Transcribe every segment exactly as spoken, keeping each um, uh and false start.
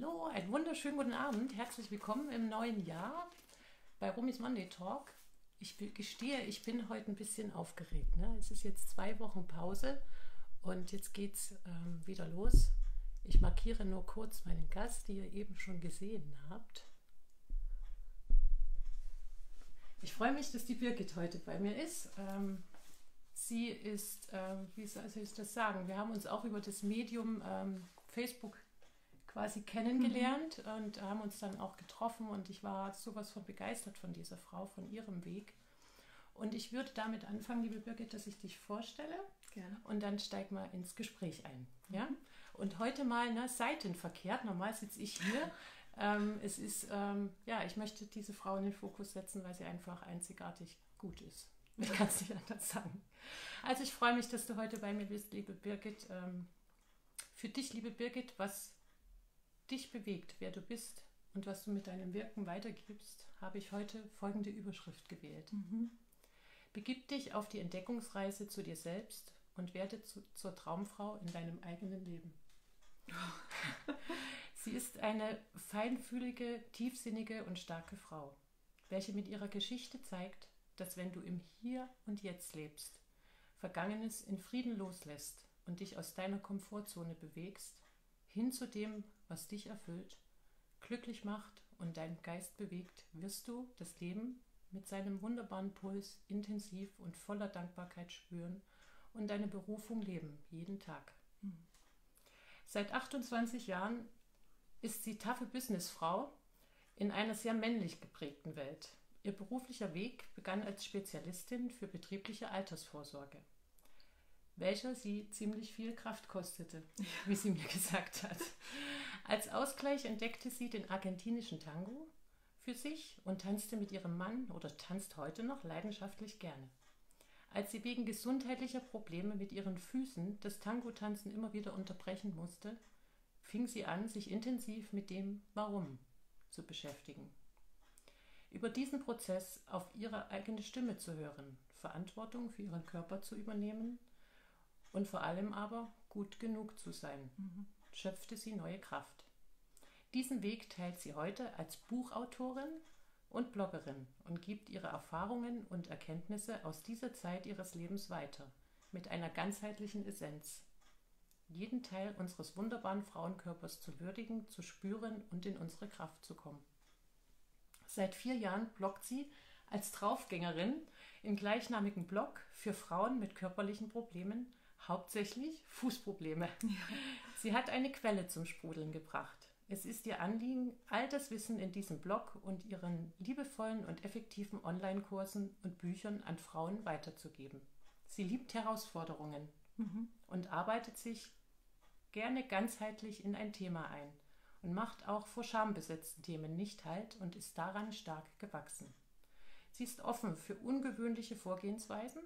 Hallo, einen wunderschönen guten Abend. Herzlich willkommen im neuen Jahr bei Romy's Monday Talk. Ich gestehe, ich bin heute ein bisschen aufgeregt. Ne? Es ist jetzt zwei Wochen Pause und jetzt geht es ähm, wieder los. Ich markiere nur kurz meinen Gast, die ihr eben schon gesehen habt. Ich freue mich, dass die Birgit heute bei mir ist. Ähm, sie ist, äh, wie soll ich das sagen, wir haben uns auch über das Medium ähm, Facebook quasi kennengelernt mhm. und haben uns dann auch getroffen und ich war sowas von begeistert von dieser Frau, von ihrem Weg. Und ich würde damit anfangen, liebe Birgit, dass ich dich vorstelle. Gerne. Und dann steig mal ins Gespräch ein. Mhm. Ja? Und heute mal, ne, seitenverkehrt, normal sitze ich hier. ähm, es ist, ähm, ja, ich möchte diese Frau in den Fokus setzen, weil sie einfach einzigartig gut ist. Ich kann es nicht anders sagen. Also ich freue mich, dass du heute bei mir bist, liebe Birgit. Ähm, für dich, liebe Birgit, was dich bewegt, wer du bist und was du mit deinem Wirken weitergibst, habe ich heute folgende Überschrift gewählt. Mhm. Begib dich auf die Entdeckungsreise zu dir selbst und werde zu, zur Traumfrau in deinem eigenen Leben. Sie ist eine feinfühlige, tiefsinnige und starke Frau, welche mit ihrer Geschichte zeigt, dass wenn du im Hier und Jetzt lebst, Vergangenes in Frieden loslässt und dich aus deiner Komfortzone bewegst, hin zu dem, was dich erfüllt, glücklich macht und deinen Geist bewegt, wirst du das Leben mit seinem wunderbaren Puls intensiv und voller Dankbarkeit spüren und deine Berufung leben, jeden Tag. Mhm. Seit achtundzwanzig Jahren ist sie taffe Businessfrau in einer sehr männlich geprägten Welt. Ihr beruflicher Weg begann als Spezialistin für betriebliche Altersvorsorge, welcher sie ziemlich viel Kraft kostete, ja, wie sie mir gesagt hat. Als Ausgleich entdeckte sie den argentinischen Tango für sich und tanzte mit ihrem Mann oder tanzt heute noch leidenschaftlich gerne. Als sie wegen gesundheitlicher Probleme mit ihren Füßen das Tango-Tanzen immer wieder unterbrechen musste, fing sie an, sich intensiv mit dem Warum zu beschäftigen. Über diesen Prozess auf ihre eigene Stimme zu hören, Verantwortung für ihren Körper zu übernehmen und vor allem aber gut genug zu sein, mhm. schöpfte sie neue Kraft. Diesen Weg teilt sie heute als Buchautorin und Bloggerin und gibt ihre Erfahrungen und Erkenntnisse aus dieser Zeit ihres Lebens weiter, mit einer ganzheitlichen Essenz. Jeden Teil unseres wunderbaren Frauenkörpers zu würdigen, zu spüren und in unsere Kraft zu kommen. Seit vier Jahren bloggt sie als Draufgängerin im gleichnamigen Blog für Frauen mit körperlichen Problemen, hauptsächlich Fußprobleme. Ja. Sie hat eine Quelle zum Sprudeln gebracht. Es ist ihr Anliegen, all das Wissen in diesem Blog und ihren liebevollen und effektiven Online-Kursen und Büchern an Frauen weiterzugeben. Sie liebt Herausforderungen mhm. und arbeitet sich gerne ganzheitlich in ein Thema ein und macht auch vor schambesetzten Themen nicht halt und ist daran stark gewachsen. Sie ist offen für ungewöhnliche Vorgehensweisen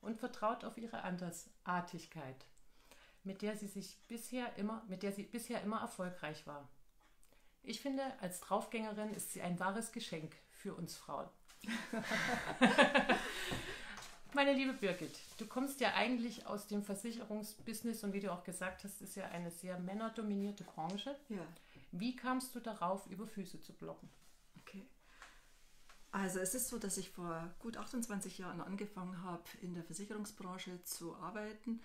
und vertraut auf ihre Andersartigkeit, mit der sie sich bisher immer, mit der sie bisher immer erfolgreich war. Ich finde, als Draufgängerin ist sie ein wahres Geschenk für uns Frauen. Meine liebe Birgit, du kommst ja eigentlich aus dem Versicherungsbusiness und wie du auch gesagt hast, ist ja eine sehr männerdominierte Branche. Ja. Wie kamst du darauf, über Füße zu bloggen? Okay. Also es ist so, dass ich vor gut achtundzwanzig Jahren angefangen habe, in der Versicherungsbranche zu arbeiten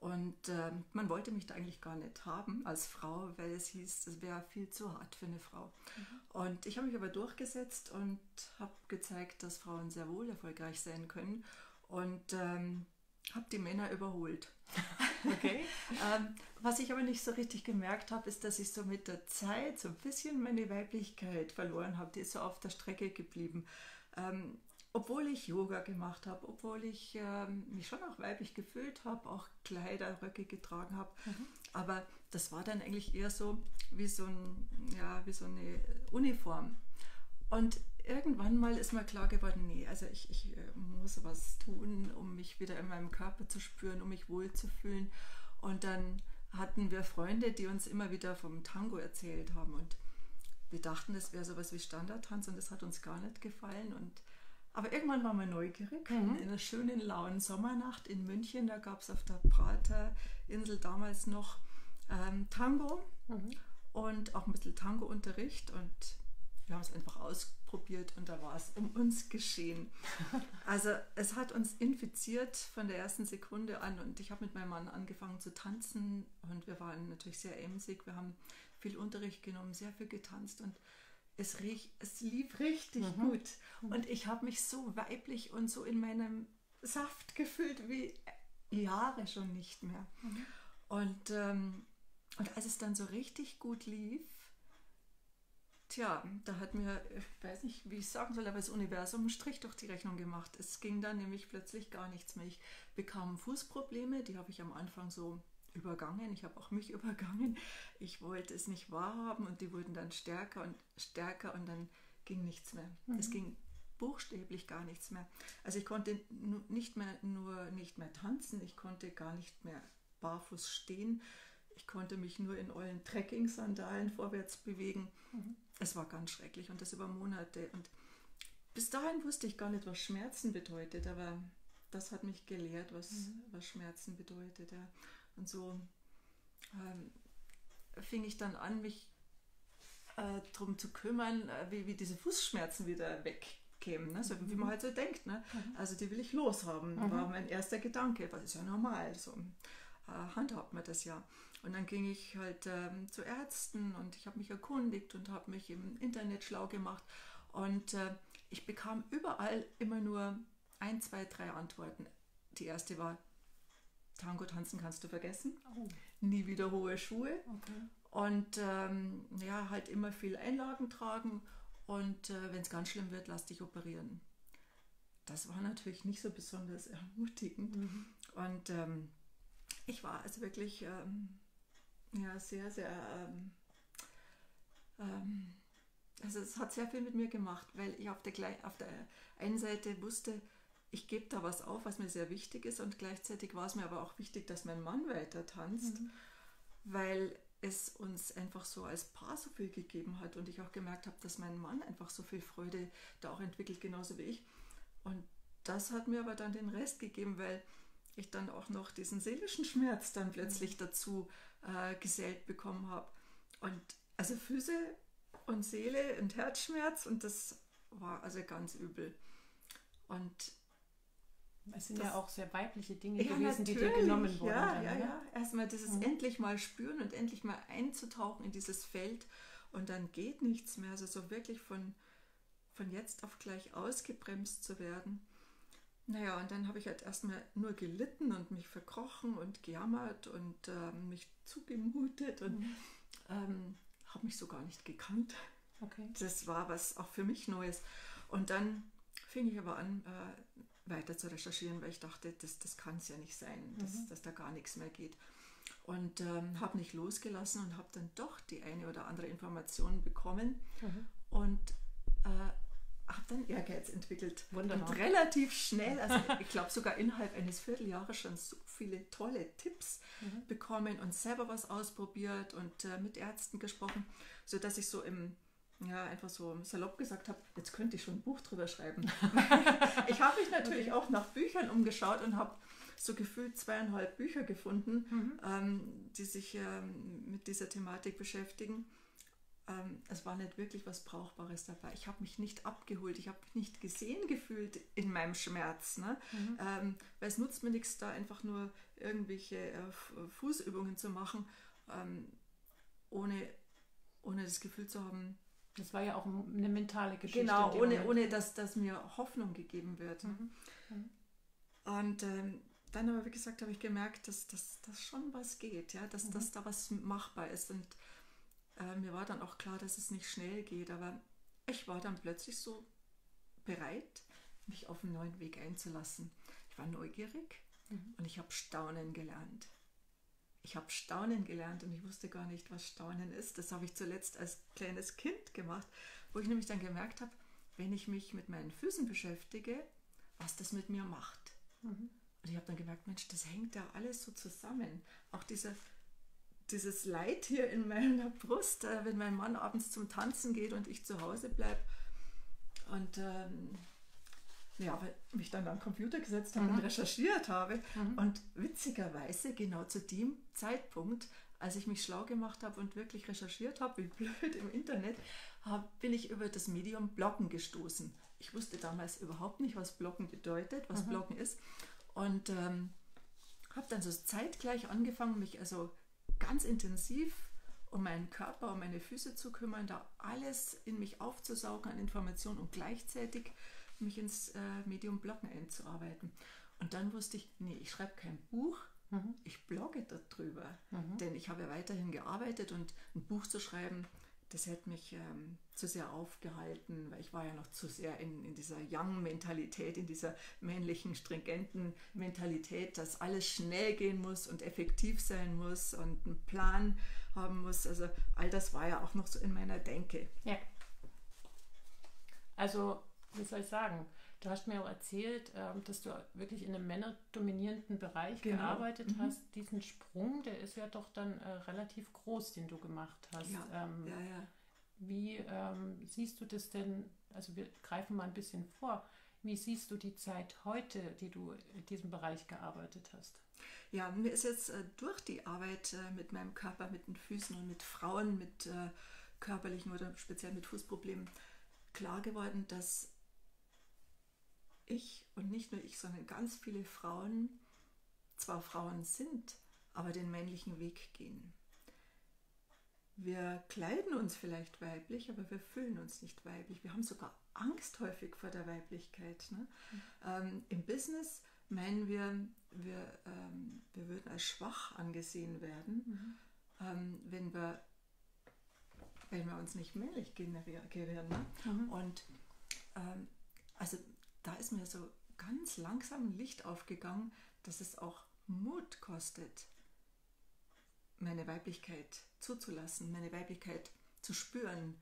und äh, man wollte mich da eigentlich gar nicht haben als Frau, weil es hieß, es wäre viel zu hart für eine Frau. Mhm. Und ich habe mich aber durchgesetzt und habe gezeigt, dass Frauen sehr wohl erfolgreich sein können und ähm, habe die Männer überholt. Okay. ähm, was ich aber nicht so richtig gemerkt habe, ist, dass ich so mit der Zeit so ein bisschen meine Weiblichkeit verloren habe. Die ist so auf der Strecke geblieben. Ähm, obwohl ich Yoga gemacht habe, obwohl ich ähm, mich schon auch weiblich gefühlt habe, auch Kleider, Röcke getragen habe. Mhm. Aber das war dann eigentlich eher so wie so, ein, ja, wie so eine Uniform. Und irgendwann mal ist mir klar geworden, nee, also ich, ich muss was tun, um mich wieder in meinem Körper zu spüren, um mich wohl zu fühlen. Und dann hatten wir Freunde, die uns immer wieder vom Tango erzählt haben. Und wir dachten, das wäre sowas wie Standardtanz und das hat uns gar nicht gefallen. Und, aber irgendwann waren wir neugierig. Mhm. In einer schönen, lauen Sommernacht in München, da gab es auf der Praterinsel damals noch ähm, Tango. Mhm. und auch ein bisschen Tango-Unterricht, und wir haben es einfach ausprobiert und da war es um uns geschehen. Also es hat uns infiziert von der ersten Sekunde an, und ich habe mit meinem Mann angefangen zu tanzen und wir waren natürlich sehr emsig. Wir haben viel Unterricht genommen, sehr viel getanzt und es, riech, es lief richtig mhm. gut. Und ich habe mich so weiblich und so in meinem Saft gefühlt wie Jahre schon nicht mehr. Mhm. Und, ähm, und als es dann so richtig gut lief, tja, da hat mir, ich weiß nicht, wie ich sagen soll, aber das Universum einen Strich durch die Rechnung gemacht. Es ging dann nämlich plötzlich gar nichts mehr. Ich bekam Fußprobleme, die habe ich am Anfang so übergangen. Ich habe auch mich übergangen. Ich wollte es nicht wahrhaben und die wurden dann stärker und stärker und dann ging nichts mehr. Mhm. Es ging buchstäblich gar nichts mehr. Also ich konnte nicht mehr nur nicht mehr tanzen, ich konnte gar nicht mehr barfuß stehen. Ich konnte mich nur in euren Trekking-Sandalen vorwärts bewegen. Mhm. Es war ganz schrecklich und das über Monate. Und bis dahin wusste ich gar nicht, was Schmerzen bedeutet, aber das hat mich gelehrt, was, mhm. was Schmerzen bedeutet. Ja. Und so ähm, fing ich dann an, mich äh, darum zu kümmern, äh, wie, wie diese Fußschmerzen wieder wegkämen. Ne? So, mhm. Wie man halt so denkt. Ne? Mhm. Also die will ich loshaben, mhm. war mein erster Gedanke. Das ist ja normal, so äh, handhabt man das ja. Und dann ging ich halt ähm, zu Ärzten und ich habe mich erkundigt und habe mich im Internet schlau gemacht. Und äh, ich bekam überall immer nur ein, zwei, drei Antworten. Die erste war, Tango tanzen kannst du vergessen, oh. nie wieder hohe Schuhe. Okay. Und ähm, ja, halt immer viel Einlagen tragen und äh, wenn es ganz schlimm wird, lass dich operieren. Das war natürlich nicht so besonders ermutigend. Mhm. Und ähm, ich war also wirklich... Ähm, ja, sehr, sehr, ähm, ähm, also es hat sehr viel mit mir gemacht, weil ich auf der, auf der einen Seite wusste, ich gebe da was auf, was mir sehr wichtig ist, und gleichzeitig war es mir aber auch wichtig, dass mein Mann weiter tanzt, mhm. weil es uns einfach so als Paar so viel gegeben hat und ich auch gemerkt habe, dass mein Mann einfach so viel Freude da auch entwickelt, genauso wie ich. Und das hat mir aber dann den Rest gegeben, weil ich dann auch noch diesen seelischen Schmerz dann plötzlich dazu äh, gesellt bekommen habe. Und also Füße und Seele und Herzschmerz, und das war also ganz übel. Und es sind das, ja auch sehr weibliche Dinge ja, gewesen, die dir genommen wurden. Ja, dann, ja, ja. Erstmal dieses mhm. endlich mal spüren und endlich mal einzutauchen in dieses Feld, und dann geht nichts mehr. Also so wirklich von, von jetzt auf gleich ausgebremst zu werden. Naja, und dann habe ich halt erstmal nur gelitten und mich verkrochen und gejammert und äh, mich zugemutet und mhm. ähm, habe mich so gar nicht gekannt. Okay. Das war was auch für mich Neues. Und dann fing ich aber an, äh, weiter zu recherchieren, weil ich dachte, das, das kann es ja nicht sein, mhm. dass, dass da gar nichts mehr geht. Und ähm, habe nicht losgelassen und habe dann doch die eine oder andere Information bekommen. Mhm. Und äh, habe dann Ehrgeiz entwickelt. Wunderbar. Und relativ schnell, also ich glaube sogar innerhalb eines Vierteljahres schon so viele tolle Tipps mhm. bekommen und selber was ausprobiert und äh, mit Ärzten gesprochen, sodass ich so im, ja, einfach so salopp gesagt habe, jetzt könnte ich schon ein Buch drüber schreiben. Ich habe mich natürlich auch nach Büchern umgeschaut und habe so gefühlt zweieinhalb Bücher gefunden, mhm. ähm, die sich ähm, mit dieser Thematik beschäftigen. Es war nicht wirklich was Brauchbares dabei. Ich habe mich nicht abgeholt, ich habe mich nicht gesehen gefühlt in meinem Schmerz. Ne? Mhm. Ähm, weil es nutzt mir nichts, da einfach nur irgendwelche äh, Fußübungen zu machen, ähm, ohne, ohne das Gefühl zu haben. Das war ja auch eine mentale Geschichte. Genau, ohne, ohne dass, dass mir Hoffnung gegeben wird. Mhm. Mhm. Und ähm, dann aber, wie gesagt, habe ich gemerkt, dass das schon was geht, ja? dass, mhm. dass da was machbar ist. Und mir war dann auch klar, dass es nicht schnell geht, aber ich war dann plötzlich so bereit, mich auf einen neuen Weg einzulassen. Ich war neugierig mhm. und ich habe Staunen gelernt. Ich habe Staunen gelernt und ich wusste gar nicht, was Staunen ist. Das habe ich zuletzt als kleines Kind gemacht, wo ich nämlich dann gemerkt habe, wenn ich mich mit meinen Füßen beschäftige, was das mit mir macht. Mhm. Und ich habe dann gemerkt, Mensch, das hängt ja alles so zusammen. Auch dieser... Dieses Leid hier in meiner Brust, äh, wenn mein Mann abends zum Tanzen geht und ich zu Hause bleibe und ähm, ja, weil mich dann am Computer gesetzt habe mhm. und recherchiert habe mhm. und witzigerweise genau zu dem Zeitpunkt als ich mich schlau gemacht habe und wirklich recherchiert habe, wie blöd im Internet, hab, bin ich über das Medium Bloggen gestoßen. Ich wusste damals überhaupt nicht, was Bloggen bedeutet, was mhm. Bloggen ist. Und ähm, habe dann so zeitgleich angefangen, mich also ganz intensiv um meinen Körper, um meine Füße zu kümmern, da alles in mich aufzusaugen an Informationen und gleichzeitig mich ins äh, Medium Bloggen einzuarbeiten. Und dann wusste ich, nee, ich schreibe kein Buch, mhm. ich blogge darüber. Mhm. Denn ich habe ja weiterhin gearbeitet und ein Buch zu schreiben, das hätte mich ähm, zu sehr aufgehalten, weil ich war ja noch zu sehr in, in dieser Young-Mentalität, in dieser männlichen, stringenten Mentalität, dass alles schnell gehen muss und effektiv sein muss und einen Plan haben muss. Also all das war ja auch noch so in meiner Denke. Ja. Also, wie soll ich sagen? Du hast mir auch erzählt, dass du wirklich in einem männerdominierenden Bereich genau. gearbeitet mhm. hast. Diesen Sprung, der ist ja doch dann relativ groß, den du gemacht hast. Ja. Ähm, ja, ja. Wie ähm, siehst du das denn, also wir greifen mal ein bisschen vor, wie siehst du die Zeit heute, die du in diesem Bereich gearbeitet hast? Ja, mir ist jetzt durch die Arbeit mit meinem Körper, mit den Füßen und mit Frauen, mit körperlichen oder speziell mit Fußproblemen klar geworden, dass ich und nicht nur ich, sondern ganz viele Frauen, zwar Frauen sind, aber den männlichen Weg gehen. Wir kleiden uns vielleicht weiblich, aber wir fühlen uns nicht weiblich. Wir haben sogar Angst häufig vor der Weiblichkeit. Ne? Mhm. Ähm, im Business meinen wir, wir, ähm, wir würden als schwach angesehen werden, mhm. ähm, wenn, wir, wenn wir uns nicht männlich generieren. Ne? Mhm. Und ähm, also da ist mir so ganz langsam ein Licht aufgegangen, dass es auch Mut kostet, meine Weiblichkeit zuzulassen, meine Weiblichkeit zu spüren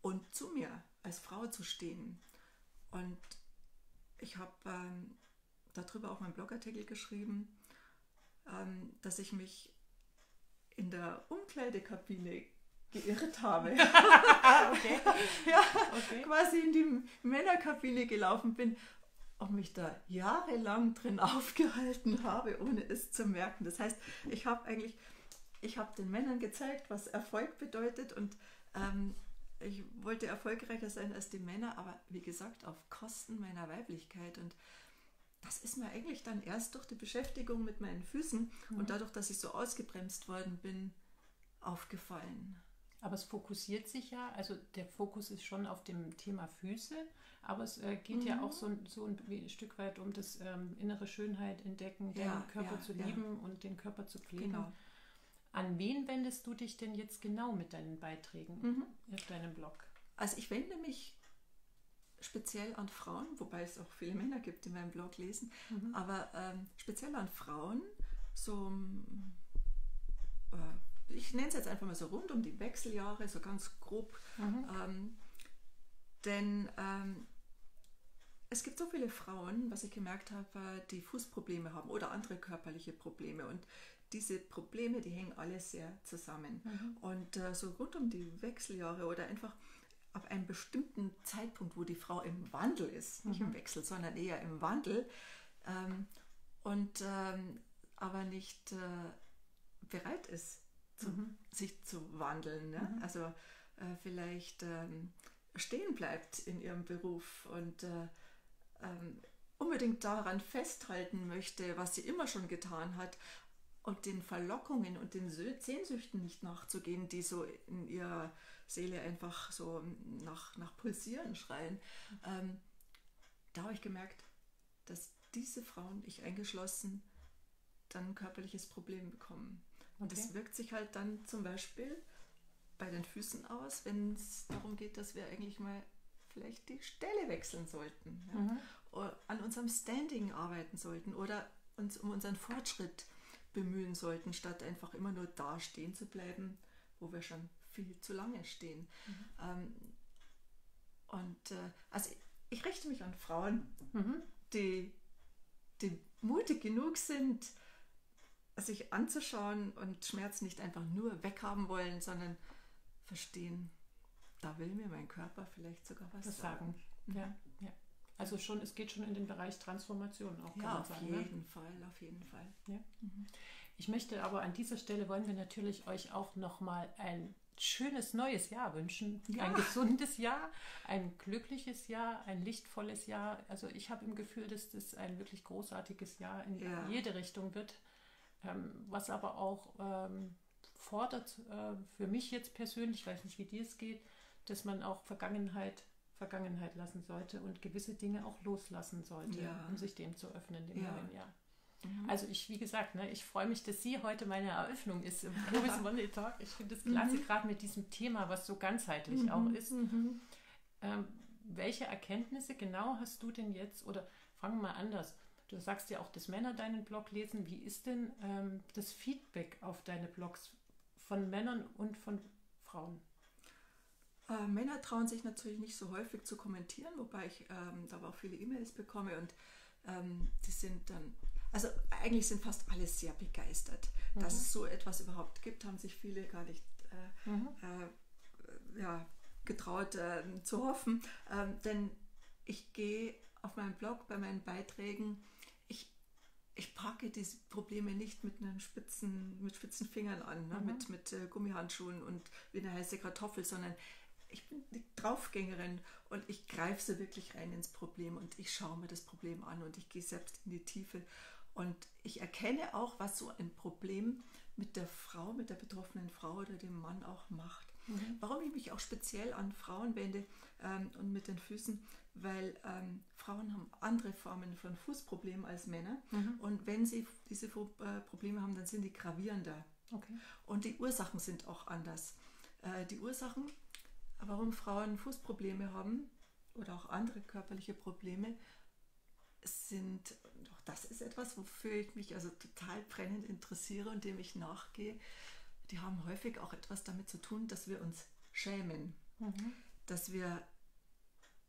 und zu mir als Frau zu stehen. Und ich habe ähm, darüber auch meinen Blogartikel geschrieben, ähm, dass ich mich in der Umkleidekabine geirrt habe. Okay. Ja, okay. Quasi in die Männerkabine gelaufen bin und mich da jahrelang drin aufgehalten habe, ohne es zu merken. Das heißt, ich habe eigentlich, ich habe den Männern gezeigt, was Erfolg bedeutet und ähm, ich wollte erfolgreicher sein als die Männer, aber wie gesagt, auf Kosten meiner Weiblichkeit. Und das ist mir eigentlich dann erst durch die Beschäftigung mit meinen Füßen mhm. und dadurch, dass ich so ausgebremst worden bin, aufgefallen. Aber es fokussiert sich ja, also der Fokus ist schon auf dem Thema Füße, aber es äh, geht mhm. ja auch so, so ein, ein Stück weit um das ähm, innere Schönheit entdecken, ja, den Körper ja, zu lieben ja. und den Körper zu pflegen. Genau. An wen wendest du dich denn jetzt genau mit deinen Beiträgen mhm. auf deinem Blog? Also ich wende mich speziell an Frauen, wobei es auch viele Männer gibt, die meinen Blog lesen, mhm. aber ähm, speziell an Frauen, so äh, ich nenne es jetzt einfach mal so rund um die Wechseljahre, so ganz grob. Mhm. Ähm, denn ähm, es gibt so viele Frauen, was ich gemerkt habe, die Fußprobleme haben oder andere körperliche Probleme. Und diese Probleme, die hängen alle sehr zusammen. Mhm. Und äh, so rund um die Wechseljahre oder einfach ab einem bestimmten Zeitpunkt, wo die Frau im Wandel ist, mhm. nicht im Wechsel, sondern eher im Wandel, ähm, und ähm, aber nicht äh, bereit ist, Zu, mhm. sich zu wandeln, ne? mhm. also äh, vielleicht ähm, stehen bleibt in ihrem Beruf und äh, ähm, unbedingt daran festhalten möchte, was sie immer schon getan hat und den Verlockungen und den Sehnsüchten nicht nachzugehen, die so in ihrer Seele einfach so nach, nach Pulsieren schreien. Ähm, da habe ich gemerkt, dass diese Frauen, ich eingeschlossen, dann ein körperliches Problem bekommen. Und okay. das wirkt sich halt dann zum Beispiel bei den Füßen aus, wenn es darum geht, dass wir eigentlich mal vielleicht die Stelle wechseln sollten, ja? mhm. oder an unserem Standing arbeiten sollten oder uns um unseren Fortschritt bemühen sollten, statt einfach immer nur da stehen zu bleiben, wo wir schon viel zu lange stehen. Mhm. Ähm, und äh, also ich, ich richte mich an Frauen, mhm. die, die mutig genug sind, sich anzuschauen und Schmerz nicht einfach nur weghaben wollen, sondern verstehen, da will mir mein Körper vielleicht sogar was, was sagen. sagen. Ja, ja. Also schon, es geht schon in den Bereich Transformation auch. Ja, auf jeden Fall, auf jeden Fall. Ja. Mhm. Ich möchte aber an dieser Stelle, wollen wir natürlich euch auch nochmal ein schönes neues Jahr wünschen. Ja. Ein gesundes Jahr, ein glückliches Jahr, ein lichtvolles Jahr. Also ich habe im Gefühl, dass das ein wirklich großartiges Jahr in ja. jede Richtung wird, ähm, was aber auch ähm, fordert äh, für mich jetzt persönlich, ich weiß nicht, wie dir es geht, dass man auch Vergangenheit Vergangenheit lassen sollte und gewisse Dinge auch loslassen sollte, ja. um sich dem zu öffnen, dem ja. neuen Jahr. Also ich, wie gesagt, ne, ich freue mich, dass sie heute meine Eröffnung ist im Romy's Monday Talk. Ich finde es klasse, mhm. gerade mit diesem Thema, was so ganzheitlich mhm. auch ist. Mhm. Ähm, welche Erkenntnisse genau hast du denn jetzt, oder fangen wir mal anders, du sagst ja auch, dass Männer deinen Blog lesen. Wie ist denn ähm, das Feedback auf deine Blogs von Männern und von Frauen? Äh, Männer trauen sich natürlich nicht so häufig zu kommentieren, wobei ich ähm, da auch viele E-Mails bekomme und ähm, die sind dann... Also eigentlich sind fast alle sehr begeistert, mhm. dass es so etwas überhaupt gibt, haben sich viele gar nicht äh, mhm. äh, ja, getraut äh, zu hoffen. Ähm, denn ich gehe auf meinem Blog, bei meinen Beiträgen, ich, ich packe diese Probleme nicht mit einem spitzen, mit spitzen Fingern an, ne? mhm. mit, mit äh, Gummihandschuhen und wie eine heiße Kartoffel, sondern ich bin die Draufgängerin und ich greife so wirklich rein ins Problem und ich schaue mir das Problem an und ich gehe selbst in die Tiefe. Und ich erkenne auch, was so ein Problem mit der Frau, mit der betroffenen Frau oder dem Mann auch macht. Mhm. Warum ich mich auch speziell an Frauen wende ähm, und mit den Füßen, weil ähm, Frauen haben andere Formen von Fußproblemen als Männer. Mhm. Und wenn sie diese äh, Probleme haben, dann sind die gravierender. Okay. Und die Ursachen sind auch anders. Äh, die Ursachen, warum Frauen Fußprobleme haben oder auch andere körperliche Probleme, sind, auch das ist etwas, wofür ich mich also total brennend interessiere und dem ich nachgehe, die haben häufig auch etwas damit zu tun, dass wir uns schämen, mhm. dass wir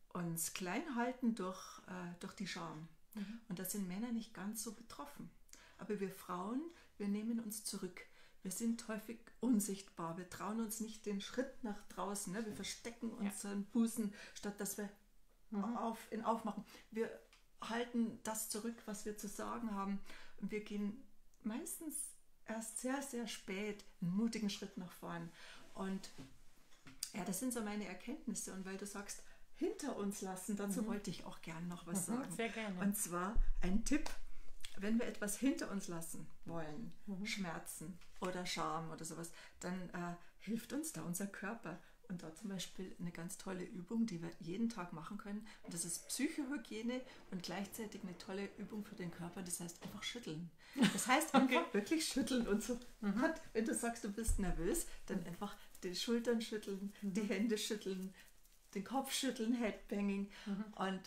uns klein halten durch, äh, durch die Scham. Mhm. Und da sind Männer nicht ganz so betroffen. Aber wir Frauen, wir nehmen uns zurück. Wir sind häufig unsichtbar, wir trauen uns nicht den Schritt nach draußen, ne? Wir verstecken unseren ja. Busen, statt dass wir mhm. auf, ihn aufmachen. Wir halten das zurück, was wir zu sagen haben. Und wir gehen meistens erst sehr, sehr spät einen mutigen Schritt nach vorn. Und ja, das sind so meine Erkenntnisse. Und weil du sagst, hinter uns lassen, dazu mhm. wollte ich auch gern noch was mhm, sagen. Sehr gerne. Und zwar ein Tipp, wenn wir etwas hinter uns lassen wollen, mhm. Schmerzen oder Scham oder sowas, dann äh, hilft uns da unser Körper. Und da zum Beispiel eine ganz tolle Übung, die wir jeden Tag machen können. Und das ist Psychohygiene und gleichzeitig eine tolle Übung für den Körper. Das heißt einfach schütteln. Das heißt einfach okay. wirklich schütteln. Und so, mhm. Gott, wenn du sagst, du bist nervös, dann einfach die Schultern schütteln, mhm. die Hände schütteln, den Kopf schütteln, Headbanging. Mhm. Und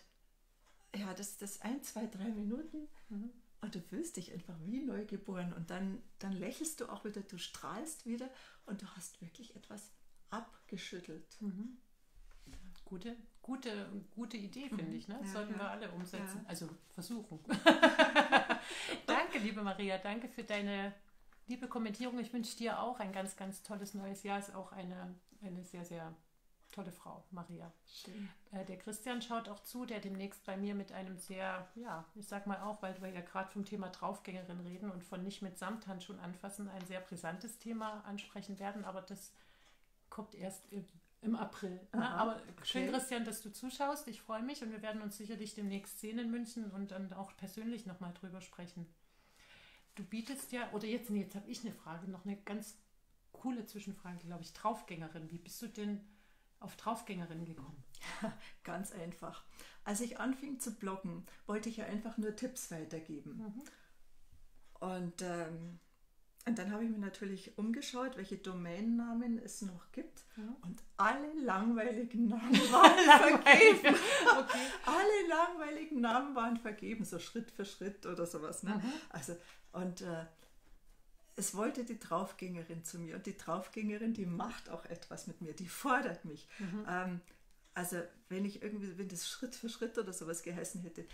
ja, das ist ein, zwei, drei Minuten. Mhm. Und du fühlst dich einfach wie neu geboren. Und dann, dann lächelst du auch wieder, du strahlst wieder und du hast wirklich etwas abgeschüttelt. Mhm. Gute, gute, gute Idee, finde mhm. ich. Ne? Das ja, sollten ja. wir alle umsetzen. Ja. Also versuchen. Danke, liebe Maria. Danke für deine liebe Kommentierung. Ich wünsche dir auch ein ganz, ganz tolles neues Jahr. Ist auch eine, eine sehr, sehr tolle Frau, Maria. Schön. Äh, der Christian schaut auch zu, der demnächst bei mir mit einem sehr, ja, ich sag mal auch, weil wir ja gerade vom Thema Draufgängerin reden und von nicht mit Samthandschuhen anfassen, ein sehr brisantes Thema ansprechen werden, aber das kommt erst im, im April. Aha, ne? Aber okay. schön, Christian, dass du zuschaust. Ich freue mich und wir werden uns sicherlich demnächst sehen in München und dann auch persönlich nochmal drüber sprechen. Du bietest ja, oder jetzt, nee, jetzt habe ich eine Frage, noch eine ganz coole Zwischenfrage, glaube ich, Draufgängerin. Wie bist du denn auf Draufgängerin gekommen? Ganz einfach. Als ich anfing zu bloggen, wollte ich ja einfach nur Tipps weitergeben. Mhm. Und, ähm, und dann habe ich mir natürlich umgeschaut, welche Domainnamen es noch gibt. Mhm. Und alle langweiligen Namen waren Langweilig. vergeben. Okay. Alle langweiligen Namen waren vergeben, so Schritt für Schritt oder sowas. Ne? Mhm. Also, und äh, es wollte die Draufgängerin zu mir. Und die Draufgängerin, die macht auch etwas mit mir, die fordert mich. Mhm. Ähm, also wenn ich irgendwie, wenn das Schritt für Schritt oder sowas geheißen hätte,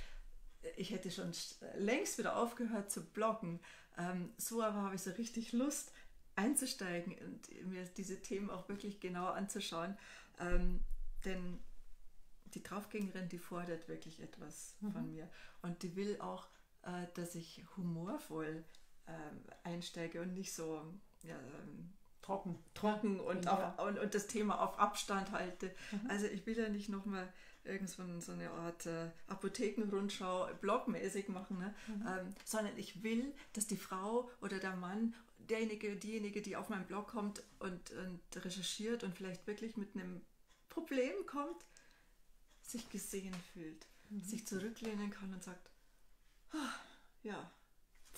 ich hätte schon längst wieder aufgehört zu bloggen. Ähm, so aber habe ich so richtig Lust einzusteigen und mir diese Themen auch wirklich genau anzuschauen. Ähm, denn die Draufgängerin, die fordert wirklich etwas mhm. von mir. Und die will auch, äh, dass ich humorvoll ähm, einsteige und nicht so ähm, trocken, trocken und, ja. auf, und, und das Thema auf Abstand halte. Mhm. Also ich will ja nicht nochmal irgendwann so eine Art äh, Apothekenrundschau blogmäßig machen, ne? Mhm. ähm, sondern ich will, dass die Frau oder der Mann, derjenige, diejenige, die auf meinen Blog kommt und, und recherchiert und vielleicht wirklich mit einem Problem kommt, sich gesehen fühlt, mhm. sich zurücklehnen kann und sagt, oh, ja,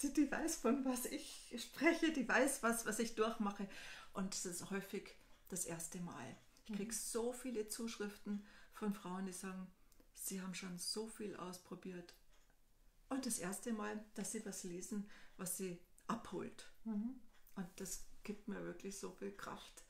die weiß, von was ich spreche, die weiß, was, was ich durchmache. Und das ist häufig das erste Mal. Ich kriege so viele Zuschriften von Frauen, die sagen, sie haben schon so viel ausprobiert. Und das erste Mal, dass sie was lesen, was sie abholt. Mhm. Und das gibt mir wirklich so viel Kraft.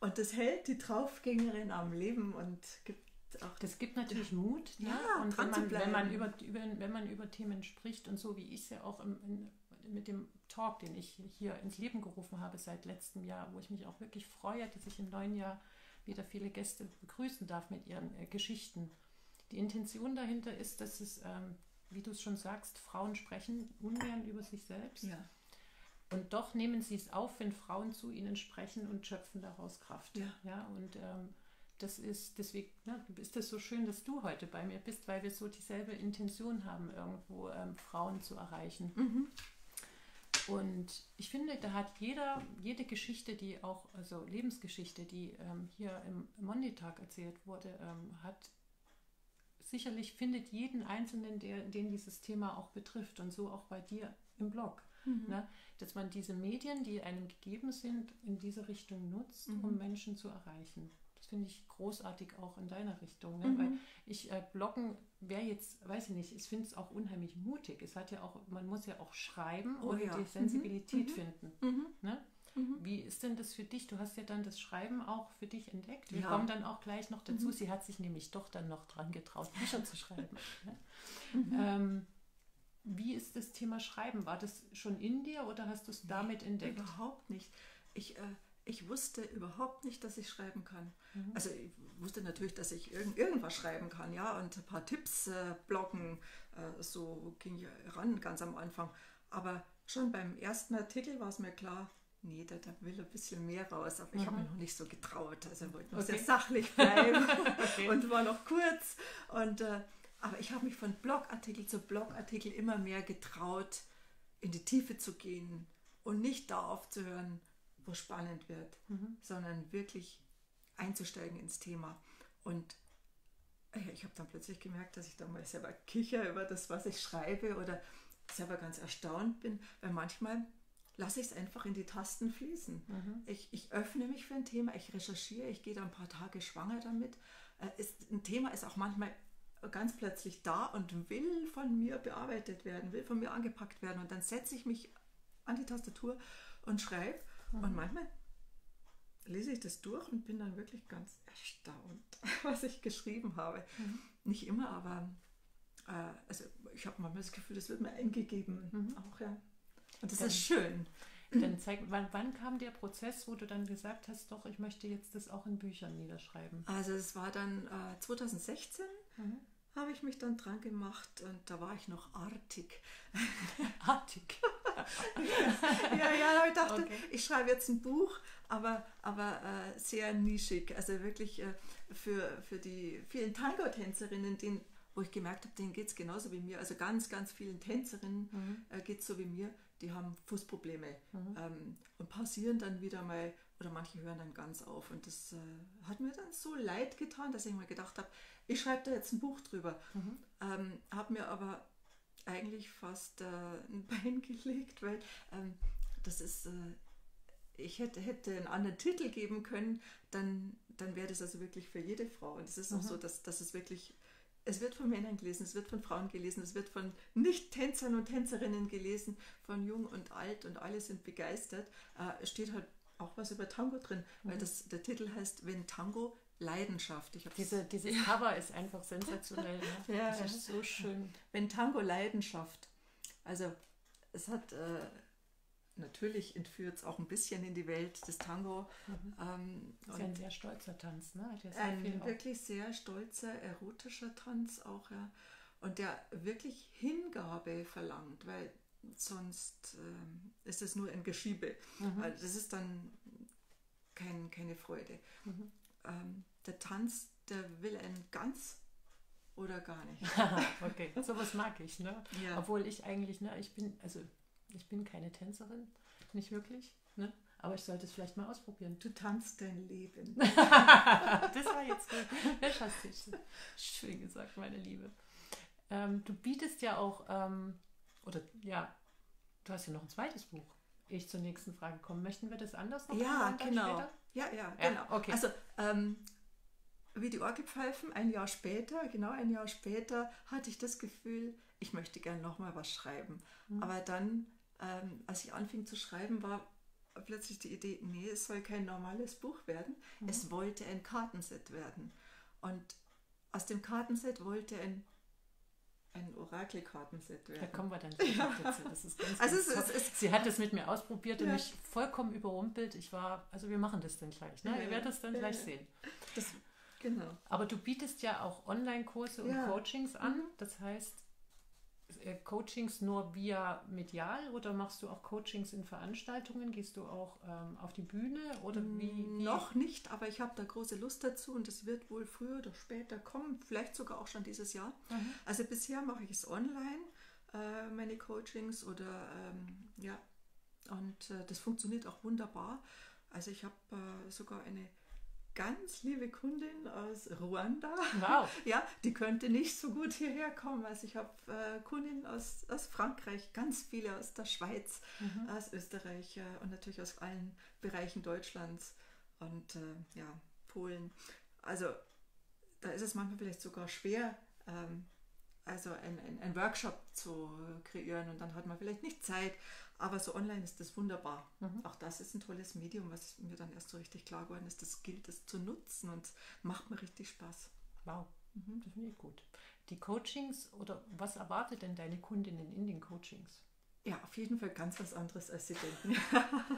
Und das hält die Draufgängerin am Leben und gibt auch... Das gibt natürlich Mut. Ja, ja, und dran wenn man, zu bleiben. Wenn man über, über, wenn man über Themen spricht und so, wie ich es ja auch im, in, mit dem Talk, den ich hier ins Leben gerufen habe seit letztem Jahr, wo ich mich auch wirklich freue, dass ich im neuen Jahr wieder viele Gäste begrüßen darf mit ihren äh, Geschichten. Die Intention dahinter ist, dass es, ähm, wie du es schon sagst, Frauen sprechen ungern über sich selbst. Ja. Und doch nehmen sie es auf, wenn Frauen zu ihnen sprechen und schöpfen daraus Kraft. Ja. Ja, und ähm, das ist, deswegen ne, ist das so schön, dass du heute bei mir bist, weil wir so dieselbe Intention haben, irgendwo ähm, Frauen zu erreichen. Mhm. Und ich finde, da hat jeder, jede Geschichte, die auch, also Lebensgeschichte, die ähm, hier im Monday Talk erzählt wurde, ähm, hat sicherlich, findet jeden Einzelnen, der, den dieses Thema auch betrifft und so auch bei dir im Blog. Mhm. Ne? Dass man diese Medien, die einem gegeben sind, in diese Richtung nutzt, mhm. um Menschen zu erreichen. Das finde ich großartig auch in deiner Richtung. Ne? Mhm. Weil ich äh, bloggen wäre jetzt, weiß ich nicht, ich finde es auch unheimlich mutig. Es hat ja auch, man muss ja auch schreiben oh, und ja. die Sensibilität mhm. finden. Mhm. Ne? Mhm. Wie ist denn das für dich? Du hast ja dann das Schreiben auch für dich entdeckt. Wir ja. kommen dann auch gleich noch dazu. Mhm. Sie hat sich nämlich doch dann noch dran getraut, Bücher zu schreiben. Ne? Mhm. Ähm, Wie ist das Thema Schreiben? War das schon in dir oder hast du es damit entdeckt? Überhaupt nicht. Ich, äh, ich wusste überhaupt nicht, dass ich schreiben kann. Mhm. Also ich wusste natürlich, dass ich irgend, irgendwas schreiben kann, ja, und ein paar Tipps äh, bloggen. Äh, so ging ich ran ganz am Anfang. Aber schon beim ersten Artikel war es mir klar, nee, da, da will ein bisschen mehr raus. Aber ich mhm. habe mich noch nicht so getraut. Also wollte okay. sehr sachlich bleiben okay. und war noch kurz. Und... Äh, Aber ich habe mich von Blogartikel zu Blogartikel immer mehr getraut, in die Tiefe zu gehen und nicht da aufzuhören, wo spannend wird, mhm. sondern wirklich einzusteigen ins Thema. Und ich habe dann plötzlich gemerkt, dass ich da mal selber kicher über das, was ich schreibe oder selber ganz erstaunt bin, weil manchmal lasse ich es einfach in die Tasten fließen. Mhm. Ich, ich öffne mich für ein Thema, ich recherchiere, ich gehe da ein paar Tage schwanger damit. Ist, ein Thema ist auch manchmal ganz plötzlich da und will von mir bearbeitet werden, will von mir angepackt werden. Und dann setze ich mich an die Tastatur und schreibe. Mhm. Und manchmal lese ich das durch und bin dann wirklich ganz erstaunt, was ich geschrieben habe. Mhm. Nicht immer, aber äh, also ich habe manchmal das Gefühl, das wird mir eingegeben. Mhm. Auch, ja. Und das dann, ist schön. Dann zeig, wann, wann kam der Prozess, wo du dann gesagt hast, doch, ich möchte jetzt das auch in Büchern niederschreiben? Also es war dann äh, zwanzig sechzehn. Mhm. habe ich mich dann dran gemacht und da war ich noch artig. Artig? Ja, ja, ich dachte, okay. ich schreibe jetzt ein Buch, aber, aber äh, sehr nischig. Also wirklich äh, für, für die vielen Tango-Tänzerinnen, denen, wo ich gemerkt habe, denen geht es genauso wie mir. Also ganz, ganz vielen Tänzerinnen mhm. äh, geht es so wie mir. Die haben Fußprobleme mhm. ähm, und pausieren dann wieder mal oder manche hören dann ganz auf. Und das äh, hat mir dann so leid getan, dass ich mir gedacht habe, ich schreibe da jetzt ein Buch drüber. Mhm. Ähm, habe mir aber eigentlich fast äh, ein Bein gelegt, weil ähm, das ist, äh, ich hätte, hätte einen anderen Titel geben können, dann, dann wäre das also wirklich für jede Frau. Und es ist mhm. auch so, dass, dass es wirklich... Es wird von Männern gelesen, es wird von Frauen gelesen, es wird von Nicht-Tänzern und Tänzerinnen gelesen, von jung und alt und alle sind begeistert. Es äh, steht halt auch was über Tango drin, mhm. weil das, der Titel heißt Wenn Tango Leidenschaft. Ich Diese, dieses ja. Cover ist einfach sensationell. Ne? Ja, das ist so schön. Wenn Tango Leidenschaft. Also es hat, äh, natürlich entführt es auch ein bisschen in die Welt des Tango. Mhm. Ähm, das ist ja ein sehr stolzer Tanz, ne? Hat ja sehr ein viel wirklich auch. Sehr stolzer, erotischer Tanz auch, ja. Und der wirklich Hingabe verlangt, weil sonst äh, ist es nur ein Geschiebe. Mhm. Also das ist dann kein, keine Freude. Mhm. Ähm, der Tanz, der will einen ganz oder gar nicht. Okay, sowas mag ich, ne? Ja. Obwohl ich eigentlich, ne, ich bin, also ich bin keine Tänzerin, nicht wirklich, ne? Aber ich sollte es vielleicht mal ausprobieren. Du tanzt dein Leben. Das war jetzt gut. Fantastisch. Schön gesagt, meine Liebe. Ähm, du bietest ja auch, ähm, oder ja, du hast ja noch ein zweites Buch. Ich zur nächsten Frage kommen. Möchten wir das anders noch? Ja, genau. Später? Ja, ja, ja, genau. Okay. Also, ähm, wie die Orgelpfeifen, ein Jahr später, genau ein Jahr später, hatte ich das Gefühl, ich möchte gerne nochmal was schreiben. Mhm. Aber dann, ähm, als ich anfing zu schreiben, war plötzlich die Idee, nee, es soll kein normales Buch werden, mhm. es wollte ein Kartenset werden. Und aus dem Kartenset wollte ein, ein Orakel-Kartenset werden. Da kommen wir dann gleich ja. dazu. Das ist ganz, also ganz es, es, es, sie hat es mit mir ausprobiert ja. und mich vollkommen überrumpelt. Ich war, also wir machen das dann gleich, ne? Ja, ihr werdet es dann ja, gleich ja. sehen. Das, genau. Aber du bietest ja auch Online-Kurse ja. und Coachings an, mhm. das heißt, Coachings nur via medial oder machst du auch Coachings in Veranstaltungen? Gehst du auch ähm, auf die Bühne oder wie? Noch nicht, aber ich habe da große Lust dazu und es wird wohl früher oder später kommen, vielleicht sogar auch schon dieses Jahr. Mhm. Also bisher mache ich es online, äh, meine Coachings oder ähm, ja, und äh, das funktioniert auch wunderbar. Also ich habe äh, sogar eine ganz liebe Kundin aus Ruanda. Wow. Ja, die könnte nicht so gut hierher kommen. Also ich habe äh, Kundinnen aus, aus Frankreich, ganz viele aus der Schweiz, mhm. aus Österreich äh, und natürlich aus allen Bereichen Deutschlands und äh, ja, Polen. Also da ist es manchmal vielleicht sogar schwer, ähm, also ein, ein, ein Workshop zu kreieren und dann hat man vielleicht nicht Zeit. Aber so online ist das wunderbar. Mhm. Auch das ist ein tolles Medium, was mir dann erst so richtig klar geworden ist. Das gilt es zu nutzen und macht mir richtig Spaß. Wow, mhm. das finde ich gut. Die Coachings, oder was erwartet denn deine Kundinnen in den Coachings? Ja, auf jeden Fall ganz was anderes, als sie denken.